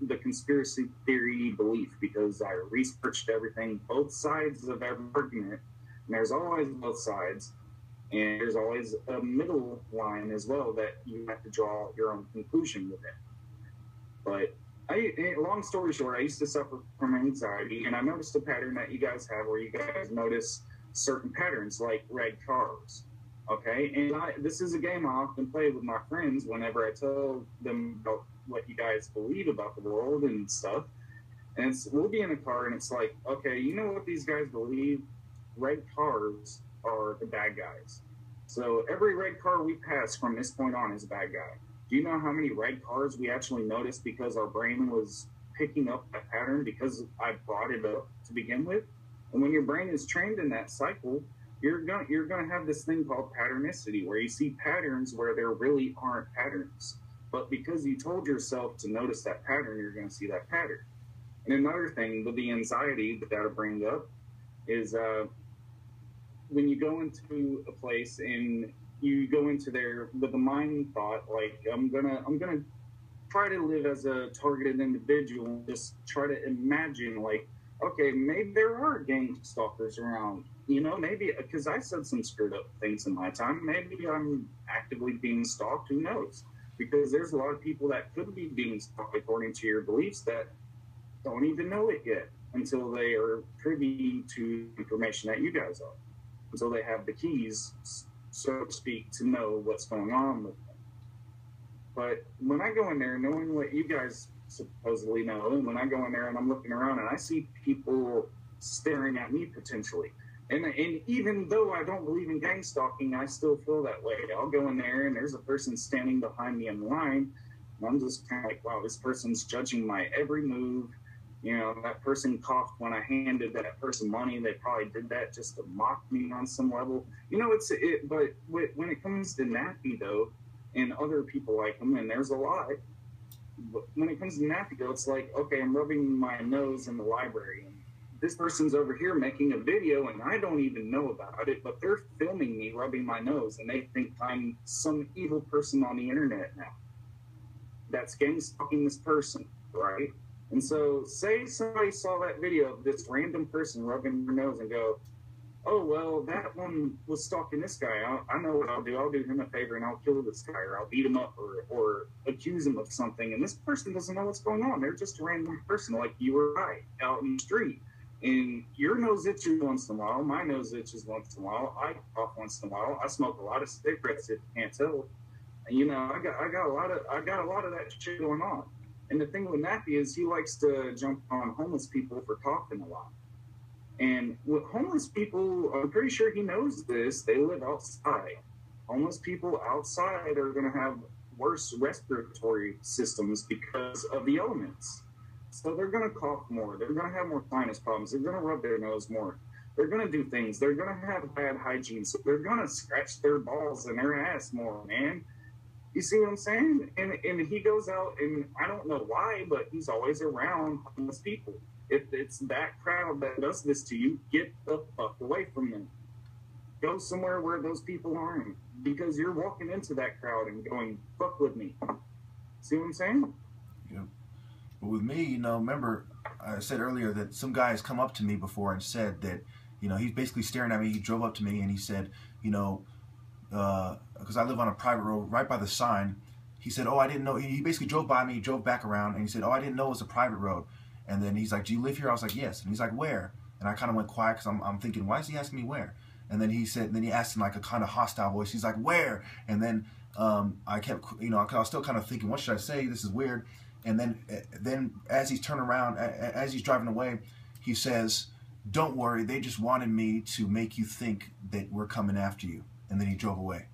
the conspiracy theory belief because I researched everything, both sides of every argument, and there's always both sides, and there's always a middle line as well that you have to draw your own conclusion with it. But long story short, I used to suffer from anxiety, and I noticed a pattern that you guys have where you guys notice certain patterns like red cars. Okay, and this is a game I often play with my friends whenever I tell them about what you guys believe about the world and stuff, and we'll be in a car and it's like, okay, you know what these guys believe? Red cars are the bad guys, so every red car we pass from this point on is a bad guy. Do you know how many red cars we actually noticed because our brain was picking up that pattern because I brought it up to begin with? And when your brain is trained in that cycle, you're gonna have this thing called patternicity, where you see patterns where there really aren't patterns. But because you told yourself to notice that pattern, you're going to see that pattern. And another thing with the anxiety that I bring up is when you go into a place and you go into there with the mind thought, like, I'm gonna try to live as a targeted individual and just try to imagine, like, okay, maybe there are gang stalkers around. You know, maybe because I said some screwed up things in my time, maybe I'm actively being stalked. Who knows? Because there's a lot of people that could be being stalked according to your beliefs that don't even know it yet until they are privy to information that you guys are, until they have the keys, so to speak, to know what's going on with them. But when I go in there knowing what you guys supposedly know, and when I go in there and I'm looking around and I see people staring at me potentially, and even though I don't believe in gang stalking, I still feel that way. I'll go in there, and there's a person standing behind me in line, and I'm just kind of like, wow, this person's judging my every move. You know, that person coughed when I handed that person money. They probably did that just to mock me on some level. You know, but when it comes to Nappy, though, and other people like him, and there's a lot, but when it comes to Nappy, though, it's like, okay, I'm rubbing my nose in the library, and this person's over here making a video and I don't even know about it, but they're filming me rubbing my nose and they think I'm some evil person on the internet now that's gang stalking this person, right? And so say somebody saw that video of this random person rubbing their nose and go, oh, well, that one was stalking this guy. I know what I'll do. I'll do him a favor and I'll kill this guy, or I'll beat him up, or accuse him of something. And this person doesn't know what's going on. They're just a random person like you or I out in the street. And your nose itches once in a while, my nose itches once in a while, I cough once in a while, I smoke a lot of cigarettes if you can't tell. And, you know, I got a lot of that shit going on. And the thing with Nappy is he likes to jump on homeless people for coughing a lot. And with homeless people, I'm pretty sure he knows this, they live outside. Homeless people outside are gonna have worse respiratory systems because of the elements. So they're going to cough more. They're going to have more sinus problems. They're going to rub their nose more. They're going to do things. They're going to have bad hygiene. So they're going to scratch their balls and their ass more, man. You see what I'm saying? And he goes out, and I don't know why, but he's always around homeless people. If it's that crowd that does this to you, get the fuck away from them. Go somewhere where those people aren't, because you're walking into that crowd and going, fuck with me. See what I'm saying? Yeah. But with me, you know, remember I said earlier that some guy has come up to me before and said that, you know, he's basically staring at me. He drove up to me and he said, you know, because I live on a private road right by the sign. He said, oh, I didn't know. He basically drove by me, drove back around, and he said, oh, I didn't know it was a private road. And then he's like, do you live here? I was like, yes. And he's like, where? And I kind of went quiet because I'm thinking, why is he asking me where? And then he said, and then he asked in like a kind of hostile voice. He's like, "Where?" And then I kept, you know, I was still kind of thinking, what should I say? This is weird. And then as he's turning around, as he's driving away, he says, "Don't worry, they just wanted me to make you think that we're coming after you." And then he drove away.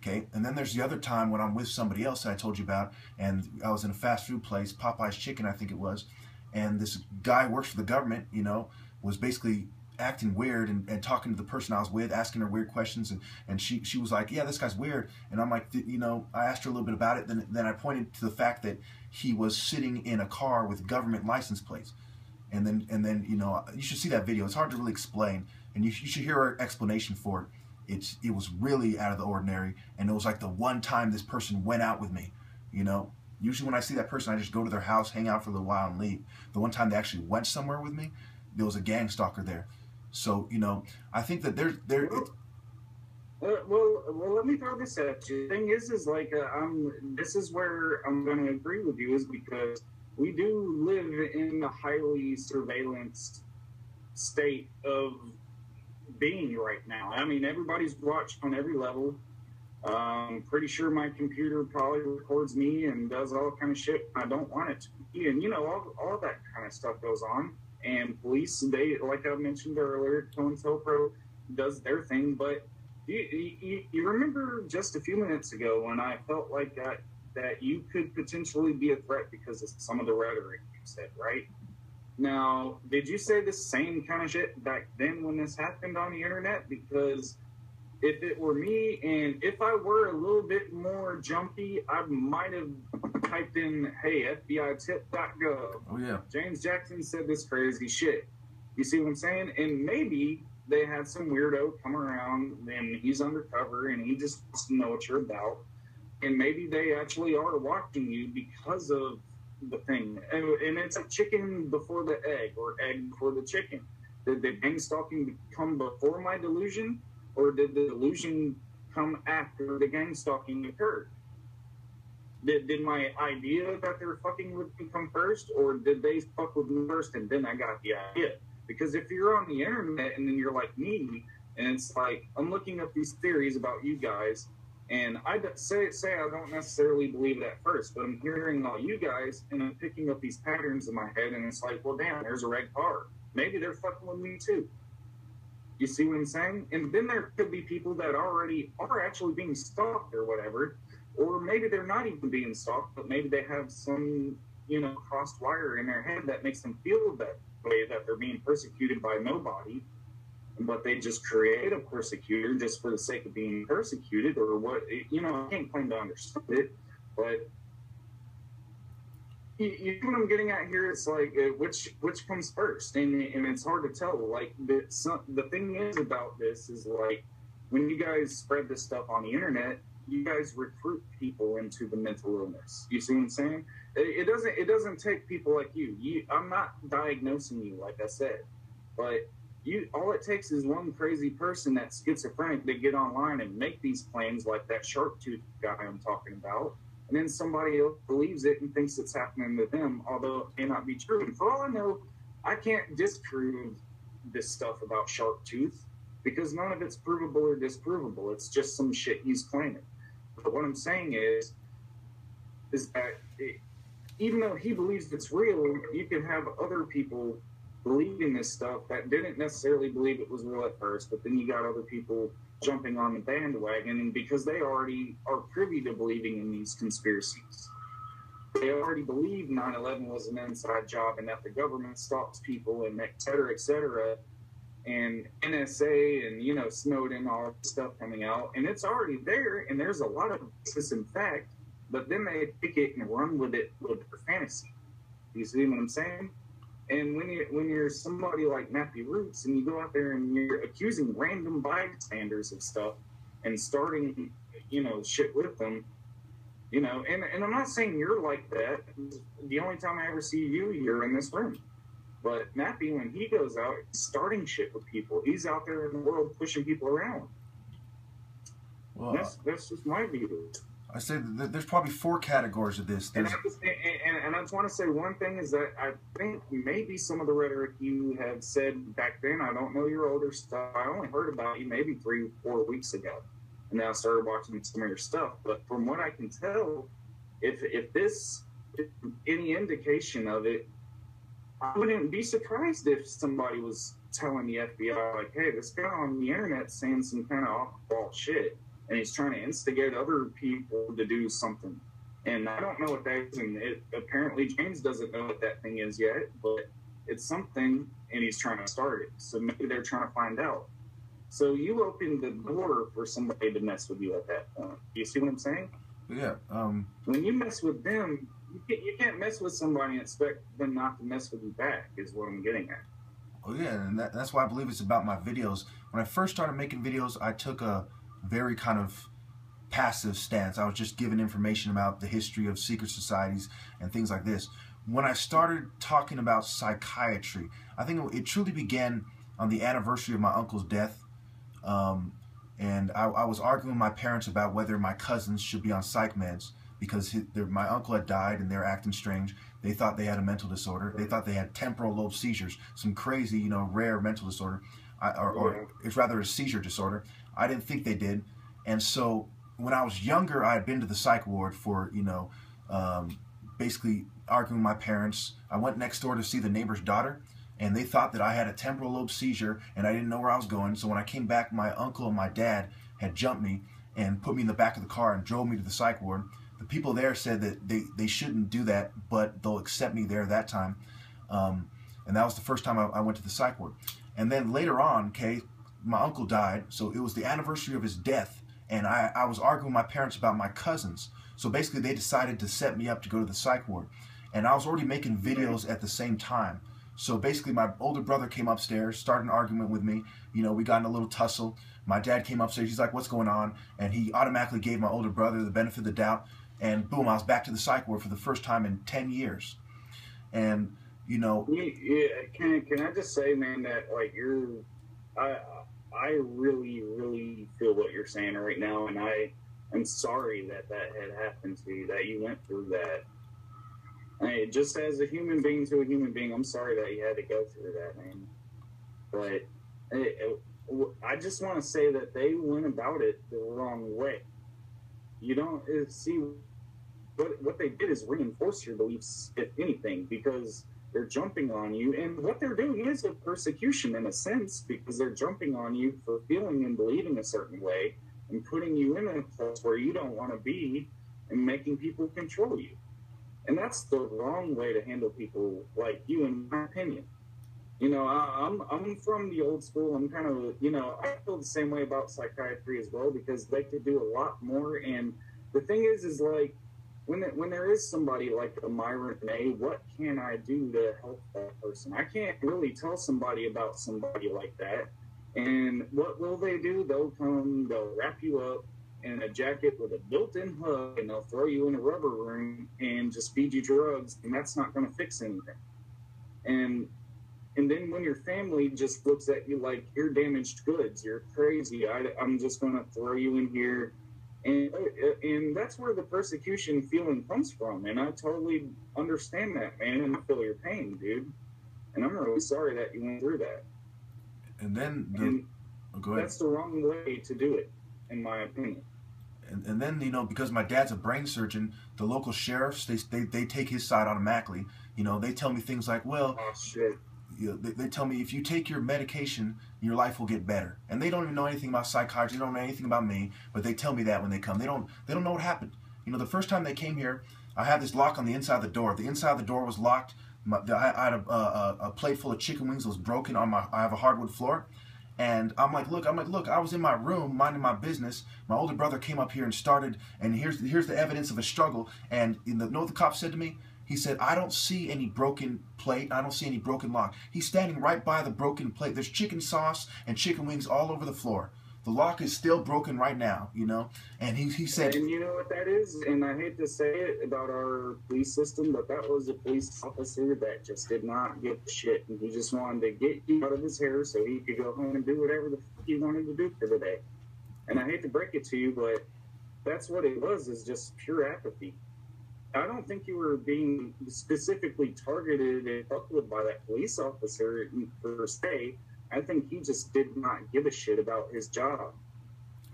Okay. And then there's the other time when I'm with somebody else that I told you about, and I was in a fast food place, Popeye's Chicken, I think it was, and this guy works for the government, you know, was basically acting weird and talking to the person I was with, asking her weird questions, and she was like, "Yeah, this guy's weird," and I'm like, you know, I asked her a little bit about it, then I pointed to the fact that he was sitting in a car with government license plates, and then you know, you should see that video. It's hard to really explain, and you should hear her explanation for it. It was really out of the ordinary, and it was like the one time this person went out with me, you know. Usually when I see that person, I just go to their house, hang out for a little while, and leave. The one time they actually went somewhere with me, there was a gang stalker there. So, you know, I think that there. Well, let me throw this at you. The thing is like, this is where I'm going to agree with you, is because we do live in a highly surveillance state of being right now. I mean, everybody's watched on every level. Pretty sure my computer probably records me and does all kind of shit I don't want it to be. And, you know, all that kind of stuff goes on. And police, they, like I mentioned earlier, COINTELPRO does their thing. But you remember just a few minutes ago when I felt like that you could potentially be a threat because of some of the rhetoric you said, right? Now, did you say the same kind of shit back then when this happened on the internet? Because if it were me, and if I were a little bit more jumpy, I might have typed in, "Hey, FBItip.gov. Oh, yeah. James Jackson said this crazy shit." You see what I'm saying? And maybe they had some weirdo come around, and he's undercover, and he just wants to know what you're about. And maybe they actually are watching you because of the thing. And it's a chicken before the egg, or egg before the chicken. Did the gang stalking come before my delusion? Or did the delusion come after the gang stalking occurred? Did my idea that they're fucking with me come first, or did they fuck with me first and then I got the idea? Because if you're on the internet and then you're like me, and it's like, I'm looking up these theories about you guys, and I say I don't necessarily believe that first, but I'm hearing all you guys, and I'm picking up these patterns in my head, and it's like, well, damn, there's a red car. Maybe they're fucking with me too. You see what I'm saying? And then there could be people that already are actually being stalked or whatever, or maybe they're not even being stalked, but maybe they have some, you know, crossed wire in their head that makes them feel that way, that they're being persecuted by nobody, but they just create a persecutor just for the sake of being persecuted or what, you know, I can't claim to understand it, but you know what I'm getting at here? It's like, which comes first? And it's hard to tell. Like, the thing is about this is, like, when you guys spread this stuff on the internet, you guys recruit people into the mental illness. You see what I'm saying? It doesn't take people like you. I'm not diagnosing you, like I said. But all it takes is one crazy person that's schizophrenic to get online and make these claims like that sharp-toothed guy I'm talking about. And then somebody else believes it and thinks it's happening to them, although it may not be true. And for all I know, I can't disprove this stuff about Sharptooth because none of it's provable or disprovable. It's just some shit he's claiming. But what I'm saying is that even though he believes it's real, you can have other people believing this stuff that didn't necessarily believe it was real at first, but then you got other people jumping on the bandwagon because they already are privy to believing in these conspiracies. They already believe 9/11 was an inside job and that the government stalks people and et cetera, and NSA and, you know, Snowden, all this stuff coming out. And it's already there, and there's a lot of basis in fact, but then they pick it and run with it with their fantasy. You see what I'm saying? And when you're somebody like Matthew Roots and you go out there and you're accusing random bystanders of stuff and starting, you know, shit with them, you know, and I'm not saying you're like that. The only time I ever see you, you're in this room. But Matthew, when he goes out, he's starting shit with people. He's out there in the world pushing people around. Well, that's just my view. I say that there's probably four categories of this. And I just want to say one thing is that I think maybe some of the rhetoric you had said back then, I don't know your older stuff. I only heard about you maybe 3 or 4 weeks ago. And then I started watching some of your stuff. But from what I can tell, if this is any indication of it, I wouldn't be surprised if somebody was telling the FBI, like, hey, this guy on the internet saying some kind of off-the-wall shit. And he's trying to instigate other people to do something. And I don't know what that is. And apparently James doesn't know what that thing is yet, but it's something, and he's trying to start it. So maybe they're trying to find out. So you opened the door for somebody to mess with you at that point. You see what I'm saying? Yeah. When you mess with them, you can't mess with somebody and expect them not to mess with you back, is what I'm getting at. Oh, yeah, and that's why I believe it's about my videos. When I first started making videos, I took a very kind of passive stance. I was just giving information about the history of secret societies and things like this. When I started talking about psychiatry, I think it truly began on the anniversary of my uncle's death. And I was arguing with my parents about whether my cousins should be on psych meds because my uncle had died and they're acting strange. They thought they had a mental disorder. They thought they had temporal lobe seizures, some crazy, you know, rare mental disorder, or it's rather a seizure disorder. I didn't think they did. And so when I was younger, I had been to the psych ward for, you know, basically arguing with my parents. I went next door to see the neighbor's daughter, and they thought that I had a temporal lobe seizure, and I didn't know where I was going. So when I came back, my uncle and my dad had jumped me and put me in the back of the car and drove me to the psych ward. The people there said that they shouldn't do that, but they'll accept me there that time. And that was the first time I went to the psych ward. And then later on, my uncle died, so it was the anniversary of his death, and I was arguing with my parents about my cousins. So basically they decided to set me up to go to the psych ward, and I was already making videos at the same time. So basically my older brother came upstairs, started an argument with me, you know, we got in a little tussle. My dad came upstairs, he's like, what's going on? And he automatically gave my older brother the benefit of the doubt, and boom, I was back to the psych ward for the first time in 10 years. And, you know... Yeah, can I just say, man, that, like, you're... I really, really feel what you're saying right now, and I am sorry that that had happened to you, that you went through that. I mean, just as a human being to a human being, I'm sorry that you had to go through that, man. But I just want to say that they went about it the wrong way. You don't see what they did is reinforce your beliefs, if anything, because they're jumping on you, and what they're doing is a persecution in a sense, because they're jumping on you for feeling and believing a certain way and putting you in a place where you don't want to be and making people control you. And that's the wrong way to handle people like you, in my opinion. You know, I'm from the old school. I'm kind of, you know, I feel the same way about psychiatry as well, because they could do a lot more. And the thing is like, when there is somebody like a Myron May, what can I do to help that person? I can't really tell somebody about somebody like that. And what will they do? They'll come, they'll wrap you up in a jacket with a built-in hood, and they'll throw you in a rubber room and just feed you drugs, and that's not going to fix anything. And then when your family just looks at you like, you're damaged goods, you're crazy, I'm just going to throw you in here. And that's where the persecution feeling comes from, and I totally understand that, man, and I feel your pain, dude. And I'm really sorry that you went through that. And then go ahead. That's the wrong way to do it, in my opinion. And then, you know, because my dad's a brain surgeon, the local sheriffs, they take his side automatically. You know, they tell me things like, well... Oh, shit. You know, they tell me, if you take your medication, your life will get better. And they don't even know anything about psychiatry. They don't know anything about me, but they tell me that when they come. They don't know what happened. You know, the first time they came here, I had this lock on the inside of the door. The inside of the door was locked. I had a plate full of chicken wings that was broken on my... I have a hardwood floor. And I'm like, look, I was in my room minding my business. My older brother came up here and started, and here's the evidence of a struggle. And you know what the cop said to me? He said, I don't see any broken plate. I don't see any broken lock. He's standing right by the broken plate. There's chicken sauce and chicken wings all over the floor. The lock is still broken right now, you know. And he said... And you know what that is? And I hate to say it about our police system, but that was a police officer that just did not give a shit. And he just wanted to get you out of his hair so he could go home and do whatever the fuck he wanted to do for the day. And I hate to break it to you, but... that's what it was, is just pure apathy. I don't think you were being specifically targeted and buckled by that police officer per se. I think he just did not give a shit about his job.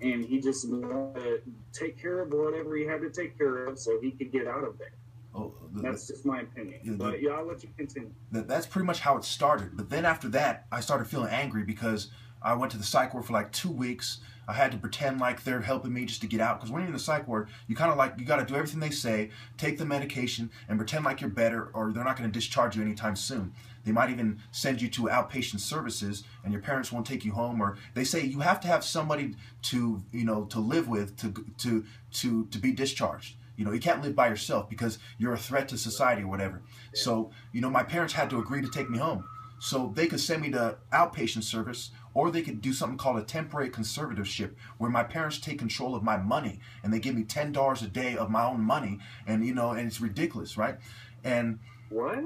And he just wanted to take care of whatever he had to take care of so he could get out of there. Oh, that's just my opinion. But yeah, I'll let you continue. That's pretty much how it started. But then after that, I started feeling angry because I went to the psych ward for like 2 weeks. I had to pretend like they're helping me just to get out. Because when you're in the psych ward, you kind of like, you got to do everything they say, take the medication, and pretend like you're better, or they're not going to discharge you anytime soon. They might even send you to outpatient services, and your parents won't take you home. Or they say you have to have somebody to, you know, to live with to be discharged. You know, you can't live by yourself because you're a threat to society or whatever. Yeah. So, you know, my parents had to agree to take me home. So they could send me to outpatient service, or they could do something called a temporary conservatorship, where my parents take control of my money and they give me $10 a day of my own money. And, you know, and it's ridiculous, right? And what?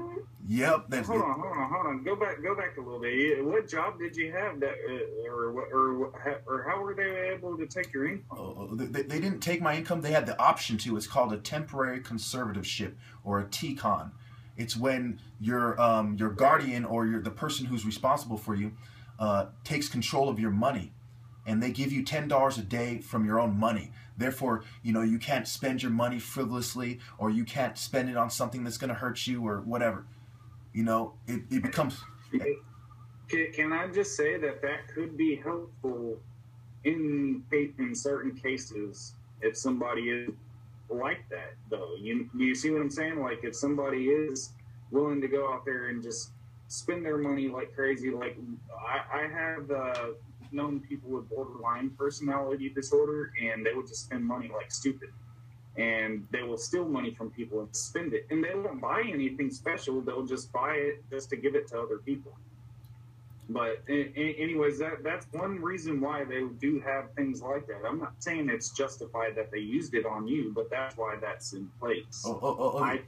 Yep. That's hold on. Go back a little bit. What job did you have that, or how were they able to take your income? They didn't take my income. They had the option to. It's called a temporary conservatorship, or a TCON. It's when your guardian, or the person who's responsible for you, takes control of your money, and they give you $10 a day from your own money. Therefore, you know, you can't spend your money frivolously, or you can't spend it on something that's going to hurt you or whatever. You know, it becomes... Can I just say that could be helpful in certain cases if somebody is like that, though. You see what I'm saying? Like, if somebody is willing to go out there and just spend their money like crazy, like I have... known people with borderline personality disorder, and they will just spend money like stupid, and they will steal money from people and spend it, and they won't buy anything special. They'll just buy it just to give it to other people. But anyways, that's one reason why they do have things like that. I'm not saying it's justified that they used it on you, but that's why that's in place. I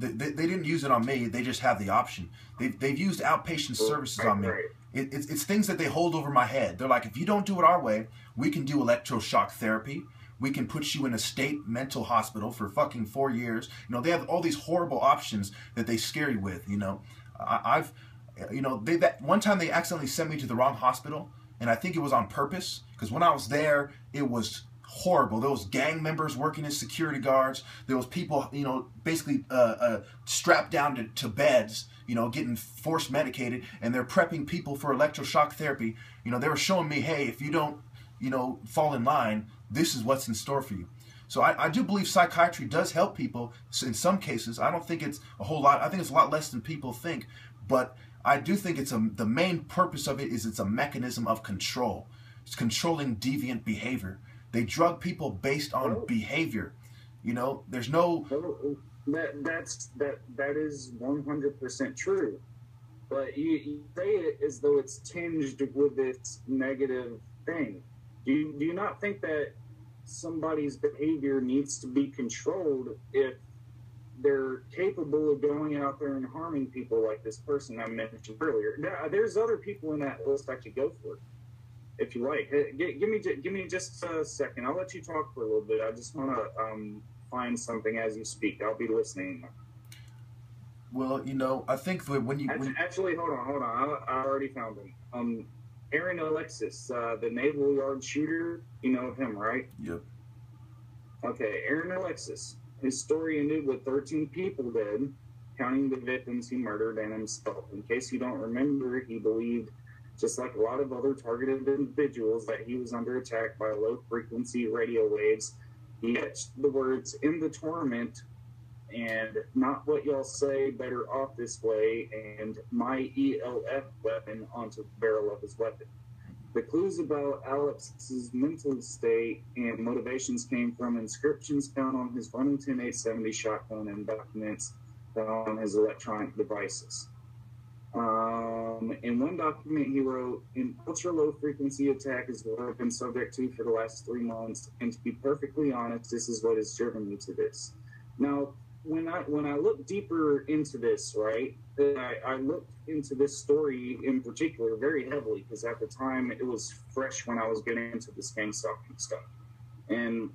think they didn't use it on me. They just have the option. They've used outpatient services on me. Right. It's things that they hold over my head. They're like, if you don't do it our way, we can do electroshock therapy. We can put you in a state mental hospital for fucking 4 years. You know, they have all these horrible options that they scare you with, you know. One time they accidentally sent me to the wrong hospital, and I think it was on purpose, because when I was there, it was horrible. There was gang members working as security guards. There was people, you know, basically strapped down to beds, you know, getting forced medicated, and they're prepping people for electroshock therapy. You know, they were showing me, hey, if you don't, you know, fall in line, this is what's in store for you. So I do believe psychiatry does help people in some cases. I don't think it's a whole lot. I think it's a lot less than people think, but I do think it's the main purpose of it is it's a mechanism of control. It's controlling deviant behavior. They drug people based on behavior. You know, there's no... That is 100% true. But you say it as though it's tinged with its negative thing. Do you not think that somebody's behavior needs to be controlled if they're capable of going out there and harming people like this person I mentioned earlier? There's other people in that list I could go for. If you like, give me just a second. I'll let you talk for a little bit. I just want to find something as you speak. I'll be listening. Well, you know, I think that actually, hold on. I already found him. Aaron Alexis, the Naval Yard shooter. You know him, right? Yep. Okay, Aaron Alexis. His story ended with 13 people dead, counting the victims he murdered and himself. In case you don't remember, he believed, just like a lot of other targeted individuals, that he was under attack by low-frequency radio waves. He etched the words "in the torment" and "not what y'all say, better off this way," and "my ELF weapon" onto the barrel of his weapon. The clues about Alex's mental state and motivations came from inscriptions found on his Remington 870 shotgun and documents found on his electronic devices. In one document he wrote, "An ultra-low frequency attack is what I've been subject to for the last 3 months, and to be perfectly honest, this is what has driven me to this." Now, when I look deeper into this, right, I looked into this story in particular very heavily, because at the time it was fresh when I was getting into this gang stalking stuff. And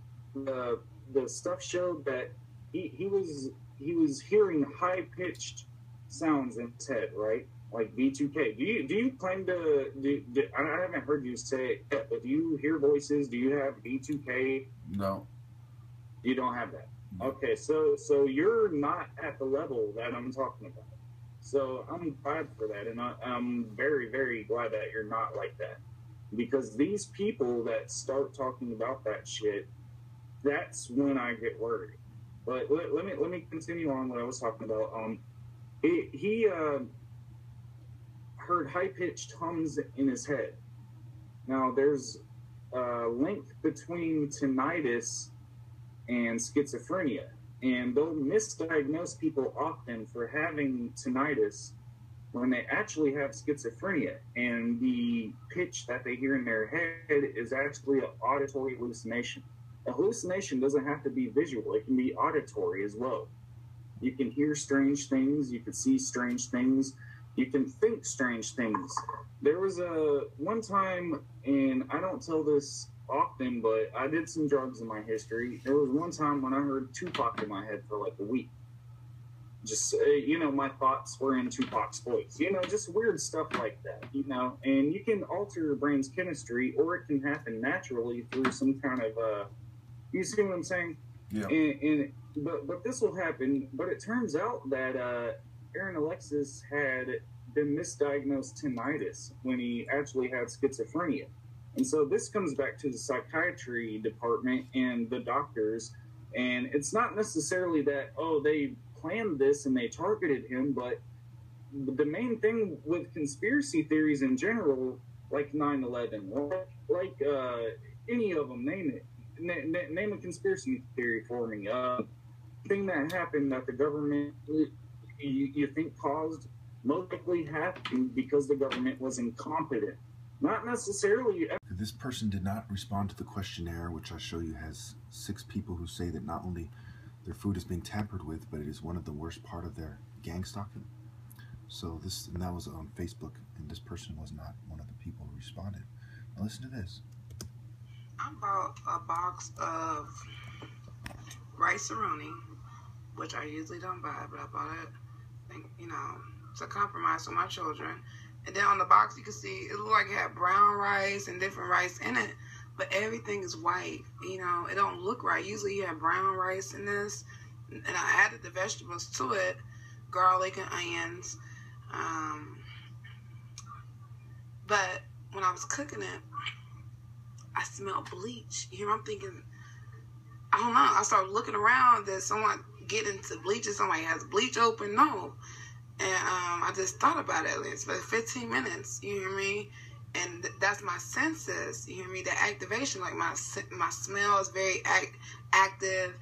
the stuff showed that he was hearing high-pitched sounds in his head, right? Like B2K. Do you claim to? I haven't heard you say it yet, but do you hear voices? Do you have B2K? No. You don't have that. Okay, so you're not at the level that I'm talking about. So I'm glad for that, and I'm very, very glad that you're not like that. Because these people that start talking about that shit, that's when I get worried. But let me continue on what I was talking about. He heard high-pitched hums in his head. Now, there's a link between tinnitus and schizophrenia, and they'll misdiagnose people often for having tinnitus when they actually have schizophrenia, and the pitch that they hear in their head is actually an auditory hallucination. A hallucination doesn't have to be visual, it can be auditory as well. You can hear strange things, you can see strange things, you can think strange things. There was one time, and I don't tell this often, but I did some drugs in my history. There was one time when I heard Tupac in my head for like a week. Just, my thoughts were in Tupac's voice. Just weird stuff like that, And you can alter your brain's chemistry, or it can happen naturally through some kind of, you see what I'm saying? Yeah. But this will happen. But it turns out that Aaron Alexis had been misdiagnosed tinnitus when he actually had schizophrenia. And so this comes back to the psychiatry department and the doctors. And it's not necessarily that, oh, they planned this and they targeted him, but the main thing with conspiracy theories in general, like 9/11, like any of them, name it. Name a conspiracy theory for me. Thing that happened that the government, you think caused, most likely happened because the government was incompetent. Not necessarily. This person did not respond to the questionnaire, which I show you has 6 people who say that not only their food is being tampered with, but it is one of the worst part of their gang stalking. So this, and that was on Facebook, and this person was not one of the people who responded. Now listen to this. I bought a box of rice-a-rooney, which I usually don't buy, but I bought it, it's a compromise for my children. And then on the box, you can see it looked like it had brown rice and different rice in it, but everything is white. It don't look right. Usually you have brown rice in this, and I added the vegetables to it, garlic and onions. But when I was cooking it, I smelled bleach. I'm thinking, I don't know. I started looking around that someone get into bleach and somebody has bleach open. No. And I just thought about it at least for 15 minutes, And that's my senses, the activation. Like my smell is very active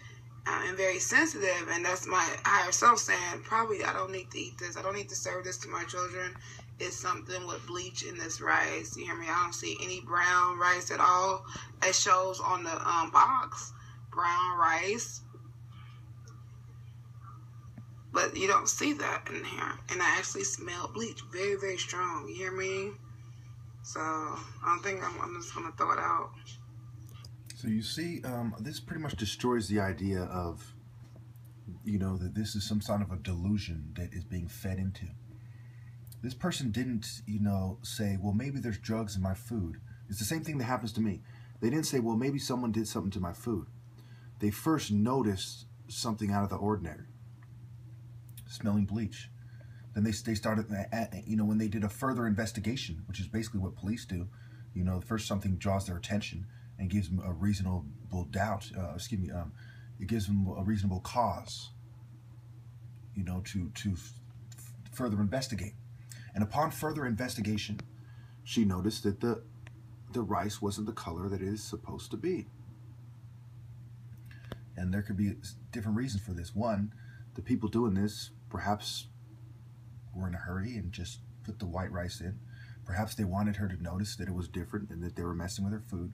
and very sensitive. And that's my higher self saying, probably I don't need to eat this. I don't need to serve this to my children. It's something with bleach in this rice, I don't see any brown rice at all. It shows on the box, brown rice. But you don't see that in here. And I actually smell bleach very, very strong. You hear me? So I don't think I'm just going to throw it out. So you see, this pretty much destroys the idea of, that this is some sort of a delusion that is being fed into. This person didn't, say, well, maybe there's drugs in my food. It's the same thing that happens to me. They didn't say, well, maybe someone did something to my food. They first noticed something out of the ordinary. Smelling bleach. Then they started, when they did a further investigation, which is basically what police do, first something draws their attention and gives them a reasonable doubt, it gives them a reasonable cause, to further investigate. And upon further investigation, she noticed that the rice wasn't the color that it is supposed to be. And there could be different reasons for this. One, the people doing this perhaps were in a hurry and just put the white rice in. Perhaps they wanted her to notice that it was different and that they were messing with her food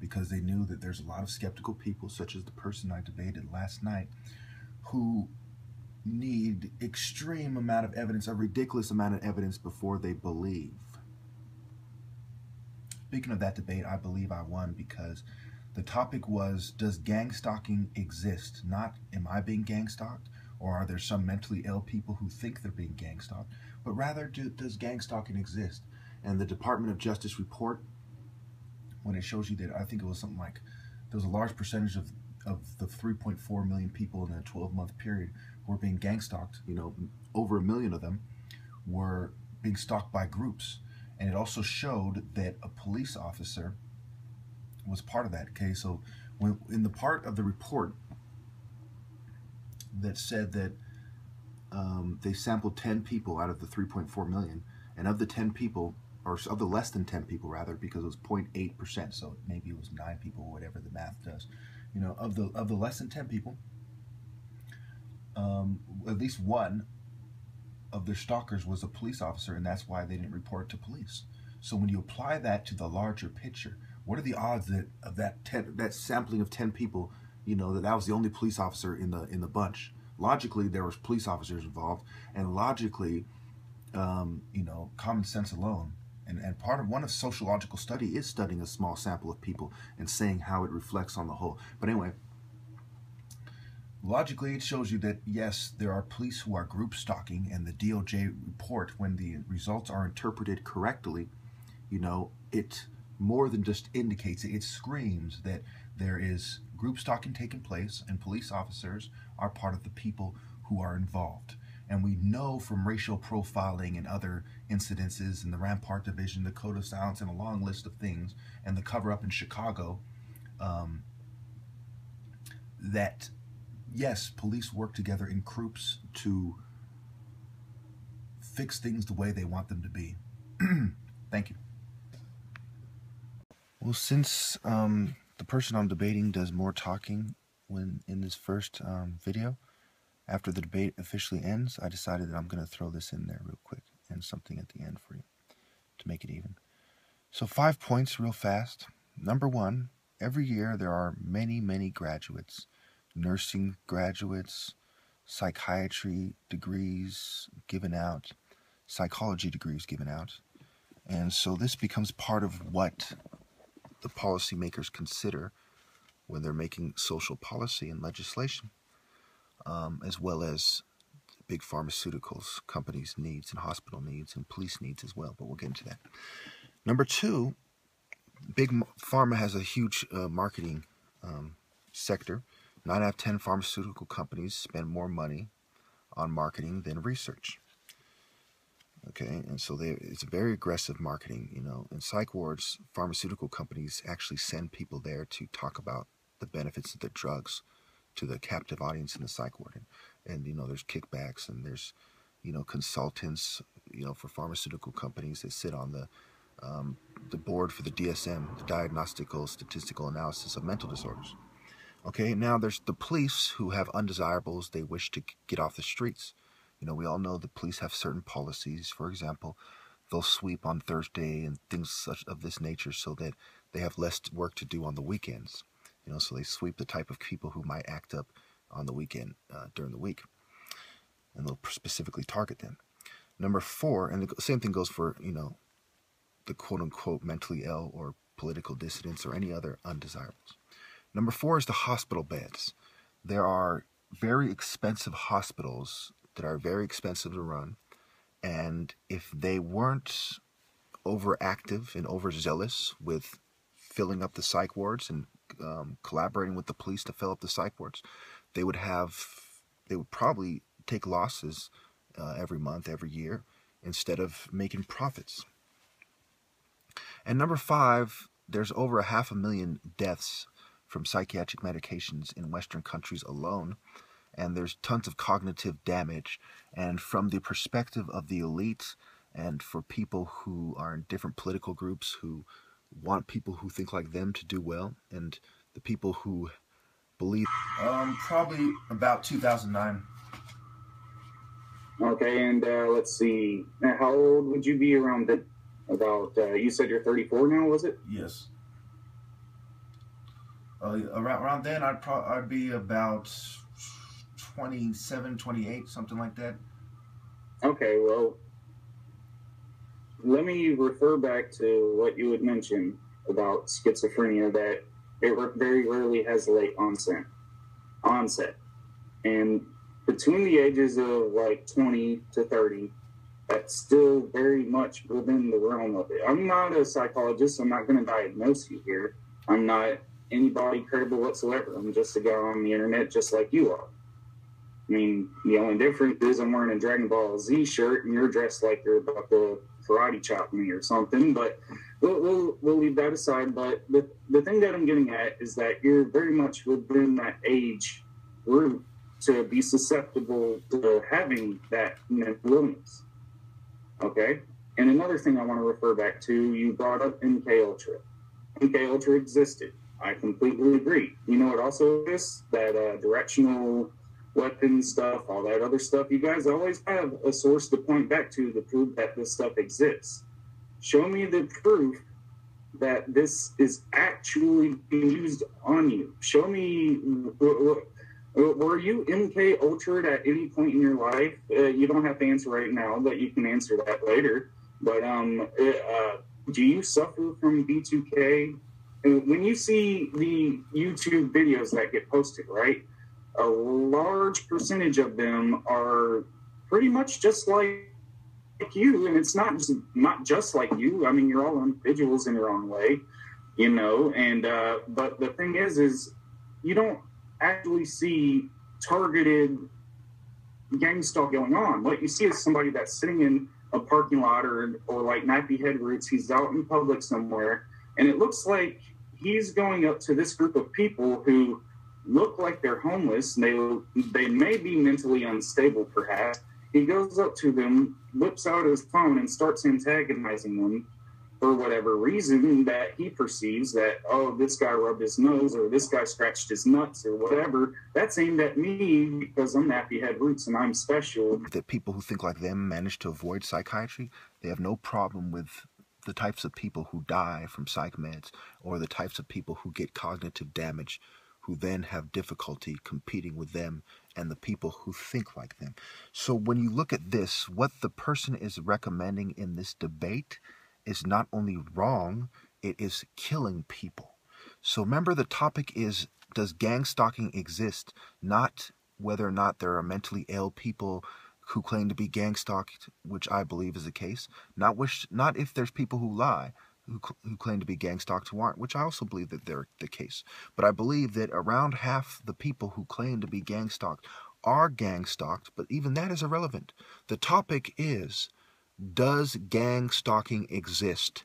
because they knew that there's a lot of skeptical people, such as the person I debated last night, who need extreme amount of evidence, a ridiculous amount of evidence before they believe. Speaking of that debate, I believe I won because The topic was, does gang stalking exist? Not, am I being gang stalked? Or are there some mentally ill people who think they're being gang stalked? But rather, does gang stalking exist? And the Department of Justice report, when it shows you that, I think it was something like, there was a large percentage of the 3.4 million people in a 12-month period who were being gang stalked. You know, over a million of them were being stalked by groups. And it also showed that a police officer was part of that. Okay, so when, in the part of the report that said that they sampled 10 people out of the 3.4 million, and of the 10 people, or of the less than 10 people rather, because it was 0.8%, so maybe it was 9 people, whatever the math does. You know, of the less than 10 people, at least one of their stalkers was a police officer, and that's why they didn't report to police. So when you apply that to the larger picture, what are the odds that of that sampling of 10 people, you know, that was the only police officer in the bunch? Logically, there was police officers involved, and logically, you know, common sense alone, and part of one of sociological study is studying a small sample of people and saying how it reflects on the whole. But anyway, logically, it shows you that, yes, there are police who are group stalking, and the DOJ report, when the results are interpreted correctly, you know, it more than just indicates it. It screams that there is group stalking taking place, and police officers are part of the people who are involved. And we know from racial profiling and other incidences in the Rampart Division, the Code of Silence, and a long list of things, and the cover-up in Chicago, that... yes, police work together in groups to fix things the way they want them to be. Thank you. Well, since the person I'm debating does more talking when in this first video, after the debate officially ends, I decided that I'm going to throw this in there real quick and something at the end for you to make it even. So 5 points real fast. Number one, every year there are many, many graduates. Nursing graduates, psychiatry degrees given out, psychology degrees given out. And so this becomes part of what the policymakers consider when they're making social policy and legislation, as well as big pharmaceuticals, companies' needs and hospital needs and police needs as well, but we'll get into that. Number two, big pharma has a huge marketing sector. 9 out of 10 pharmaceutical companies spend more money on marketing than research. Okay, and so it's very aggressive marketing, you know. In psych wards, pharmaceutical companies actually send people there to talk about the benefits of the drugs to the captive audience in the psych ward. And you know, there's kickbacks and there's, you know, consultants, you know, for pharmaceutical companies that sit on the board for the DSM, the Diagnostical Statistical Analysis of Mental Disorders. Okay, now there's the police who have undesirables they wish to get off the streets. You know, we all know the police have certain policies. For example, they'll sweep on Thursday and things such of this nature so that they have less work to do on the weekends. You know, so they sweep the type of people who might act up on the weekend during the week. And they'll specifically target them. Number four, and the same thing goes for, you know, the quote-unquote mentally ill or political dissidents or any other undesirables. Number four is the hospital beds. There are very expensive hospitals that are very expensive to run. And if they weren't overactive and overzealous with filling up the psych wards and collaborating with the police to fill up the psych wards, they would probably take losses every month, every year, instead of making profits. And number five, there's over 500,000 deaths from psychiatric medications in Western countries alone, and there's tons of cognitive damage. And from the perspective of the elite and for people who are in different political groups who want people who think like them to do well, and the people who believe... probably about 2009. Okay, and let's see. Now, how old would you be around then? About, you said you're 34 now, was it? Yes. Around then, I'd be about 27, 28, something like that. Okay, well, let me refer back to what you had mentioned about schizophrenia, that It very rarely has late onset. And between the ages of like 20 to 30, that's still very much within the realm of it. I'm not a psychologist. I'm not going to diagnose you here. I'm not anybody credible whatsoever. I'm just a guy on the internet just like you are. I mean, the only difference is I'm wearing a Dragon Ball Z shirt and you're dressed like you're about to karate chop me or something, but we'll leave that aside. But the thing that I'm getting at is that you're very much within that age group to be susceptible to having that mental illness. Okay? And another thing I want to refer back to, you brought up MKUltra. MKUltra existed. I completely agree. You know what also is? That directional weapons stuff, all that other stuff. You guys always have a source to point back to prove that this stuff exists. Show me the proof that this is actually being used on you. Show me, were you MKUltra'd at any point in your life? You don't have to answer right now, but you can answer that later. But do you suffer from B2K? And when you see the YouTube videos that get posted, right? A large percentage of them are pretty much just like you, and it's not just like you. I mean, you're all individuals in your own way, you know. And but the thing is you don't actually see targeted gang stalk going on. What you see is somebody that's sitting in a parking lot or like Nappy Head Roots. He's out in public somewhere, and it looks like he's going up to this group of people who look like they're homeless, and they may be mentally unstable, perhaps. He goes up to them, whips out his phone, and starts antagonizing them for whatever reason that he perceives that, oh, this guy rubbed his nose, or this guy scratched his nuts, or whatever. That's aimed at me because I'm Nappy Head Roots and I'm special. That people who think like them manage to avoid psychiatry, they have no problem with the types of people who die from psych meds or the types of people who get cognitive damage, who then have difficulty competing with them and the people who think like them. So when you look at this, what the person is recommending in this debate is not only wrong, it is killing people. So remember, the topic is, does gang stalking exist? Not whether or not there are mentally ill people who claim to be gang stalked, which I believe is the case. Not if there's people who lie, who claim to be gang stalked who aren't, which I also believe that they're the case. But I believe that around half the people who claim to be gang stalked are gang stalked, but even that is irrelevant. The topic is, does gang stalking exist?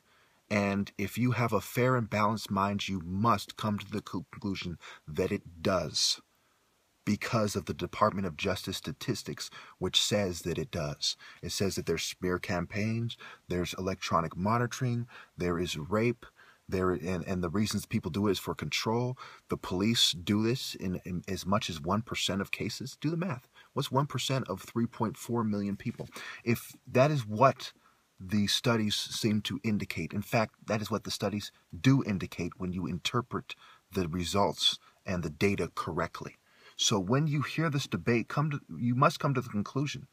And if you have a fair and balanced mind, you must come to the conclusion that it does, because of the Department of Justice statistics, which says that it does. It says that there's smear campaigns, there's electronic monitoring, there is rape, and the reasons people do it is for control. The police do this in as much as 1% of cases. Do the math. What's 1% of 3.4 million people? If that is what the studies seem to indicate, in fact, that is what the studies do indicate when you interpret the results and the data correctly. So when you hear this debate, you must come to the conclusion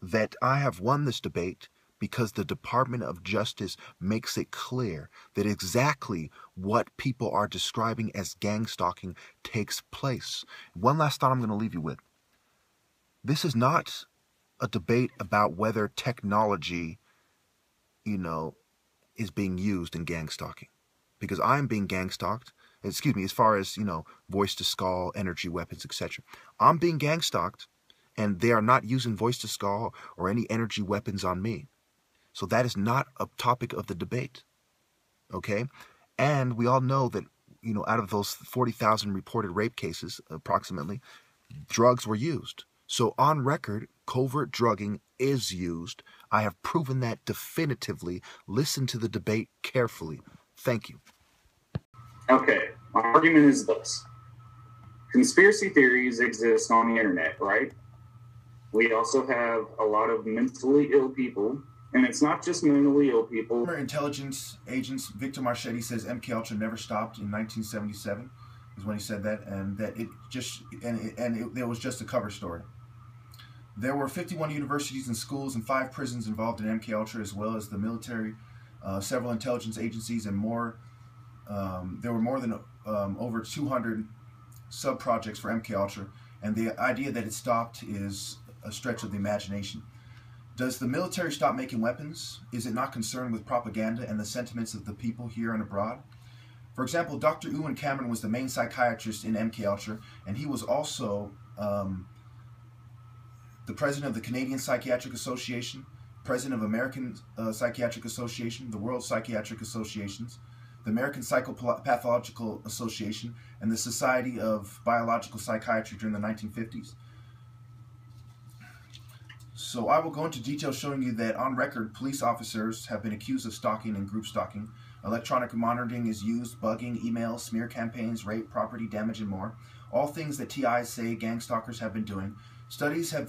that I have won this debate because the Department of Justice makes it clear that exactly what people are describing as gang stalking takes place. One last thought I'm going to leave you with. This is not a debate about whether technology, you know, is being used in gang stalking, because I'm being gang stalked. Excuse me, as far as, you know, voice-to-skull, energy weapons, etc. I'm being gang-stalked, and they are not using voice-to-skull or any energy weapons on me. So that is not a topic of the debate, okay? And we all know that, you know, out of those 40,000 reported rape cases, approximately, drugs were used. So on record, covert drugging is used. I have proven that definitively. Listen to the debate carefully. Thank you. Okay, my argument is this. Conspiracy theories exist on the internet, right? We also have a lot of mentally ill people, and it's not just mentally ill people. Intelligence agents Victor Marchetti says MKUltra never stopped in 1977, is when he said that, and that it just, it was just a cover story. There were 51 universities and schools and 5 prisons involved in MKUltra, as well as the military, several intelligence agencies, and more there were more than over 200 sub-projects for MKUltra, and the idea that it stopped is a stretch of the imagination. Does the military stop making weapons? Is it not concerned with propaganda and the sentiments of the people here and abroad? For example, Dr. Ewan Cameron was the main psychiatrist in MKUltra, and he was also the president of the Canadian Psychiatric Association, president of American Psychiatric Association, the World Psychiatric Associations, the American Psychopathological Association, and the Society of Biological Psychiatry during the 1950s. So I will go into detail showing you that on record, police officers have been accused of stalking and group stalking. Electronic monitoring is used, bugging, email, smear campaigns, rape, property damage, and more. All things that TIs say gang stalkers have been doing. Studies by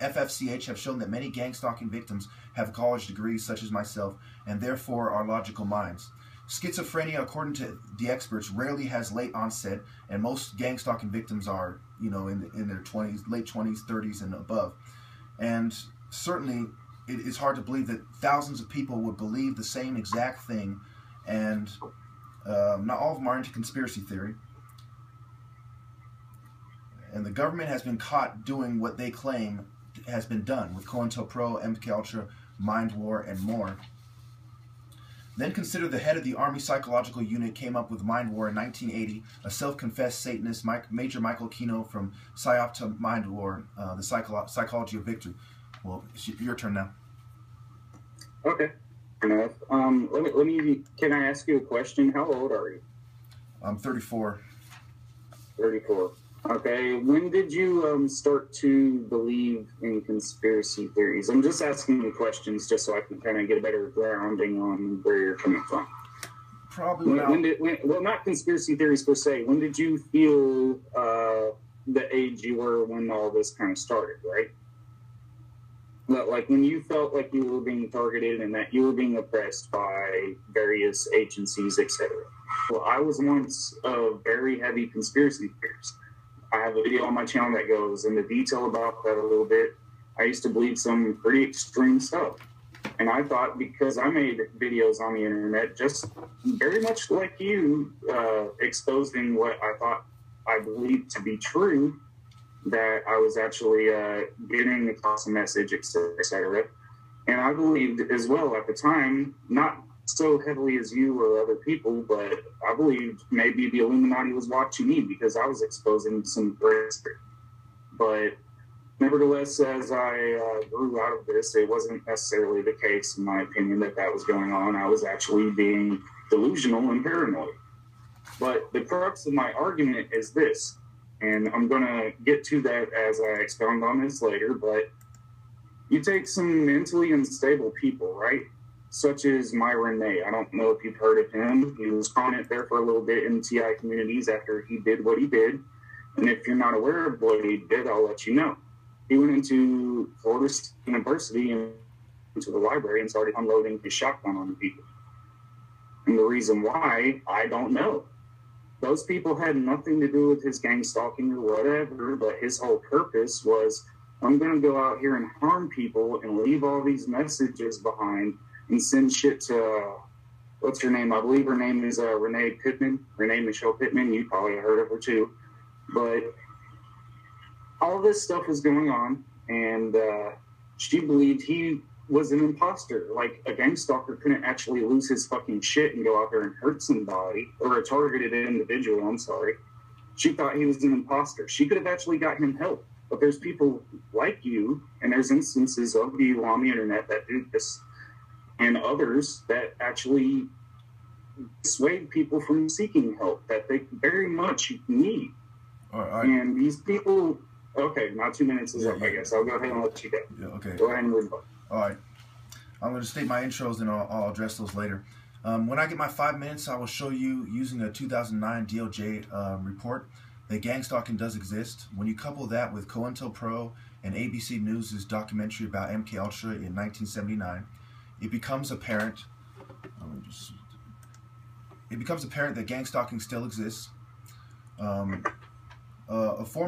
FFCH have shown that many gang stalking victims have college degrees, such as myself, and therefore are logical minds. Schizophrenia, according to the experts, rarely has late onset, and most gang stalking victims are, you know, in their 20s, late 20s, 30s, and above. And certainly, it's hard to believe that thousands of people would believe the same exact thing, and not all of them are into conspiracy theory. And the government has been caught doing what they claim has been done with COINTELPRO, MKUltra, Mind War, and more. Then consider the head of the Army Psychological Unit came up with Mind War in 1980, a self-confessed Satanist, Major Michael Aquino, from PSYOP to Mind War, the Psychology of Victory. Well, it's your turn now. Okay. Can I ask you a question? How old are you? I'm 34. 34. Okay, when did you start to believe in conspiracy theories? I'm just asking you questions just so I can kind of get a better grounding on where you're coming from. Probably well, not conspiracy theories per se. When did you feel the age you were when all this kind of started, right? Like when you felt like you were being targeted and that you were being oppressed by various agencies, etc. Well, I was once a very heavy conspiracy theorist. I have a video on my channel that goes into detail about that a little bit. I used to believe some pretty extreme stuff. And I thought because I made videos on the internet, just very much like you, exposing what I thought I believed to be true, that I was actually getting across a message, etc. And I believed as well at the time, not so heavily as you or other people, but I believed maybe the Illuminati was watching me because I was exposing some risk. But nevertheless, as I grew out of this, it wasn't necessarily the case, in my opinion, that that was going on. I was actually being delusional and paranoid. But the crux of my argument is this. And I'm going to get to that as I expound on this later, but you take some mentally unstable people, right? Such as Myron May. I don't know if you've heard of him. He was prominent there for a little bit in TI communities after he did what he did. And if you're not aware of what he did, I'll let you know. He went into Florida State University and into the library and started unloading his shotgun on people. And the reason why, I don't know. Those people had nothing to do with his gang stalking or whatever, but his whole purpose was, I'm going to go out here and harm people and leave all these messages behind and send shit to, what's her name? I believe her name is Renee Pittman, Renee Michelle Pittman. You probably heard of her too. But all this stuff was going on, and she believed he was an imposter. Like, a gang stalker couldn't actually lose his fucking shit and go out there and hurt somebody, or a targeted individual, I'm sorry. She thought he was an imposter. She could have actually got him help. But there's people like you, and there's instances of you on the internet that do this, and others that actually dissuade people from seeking help that they very much need. All right, and these people, okay, my 2 minutes is up, I guess. I'll go ahead and let you go. Yeah, okay. Go ahead and move on. All right, I'm going to state my intros and I'll address those later. When I get my 5 minutes, I will show you, using a 2009 DOJ report, that gang stalking does exist. When you couple that with COINTELPRO and ABC News' documentary about MKUltra in 1979, it becomes apparent. It becomes apparent that gang stalking still exists. A former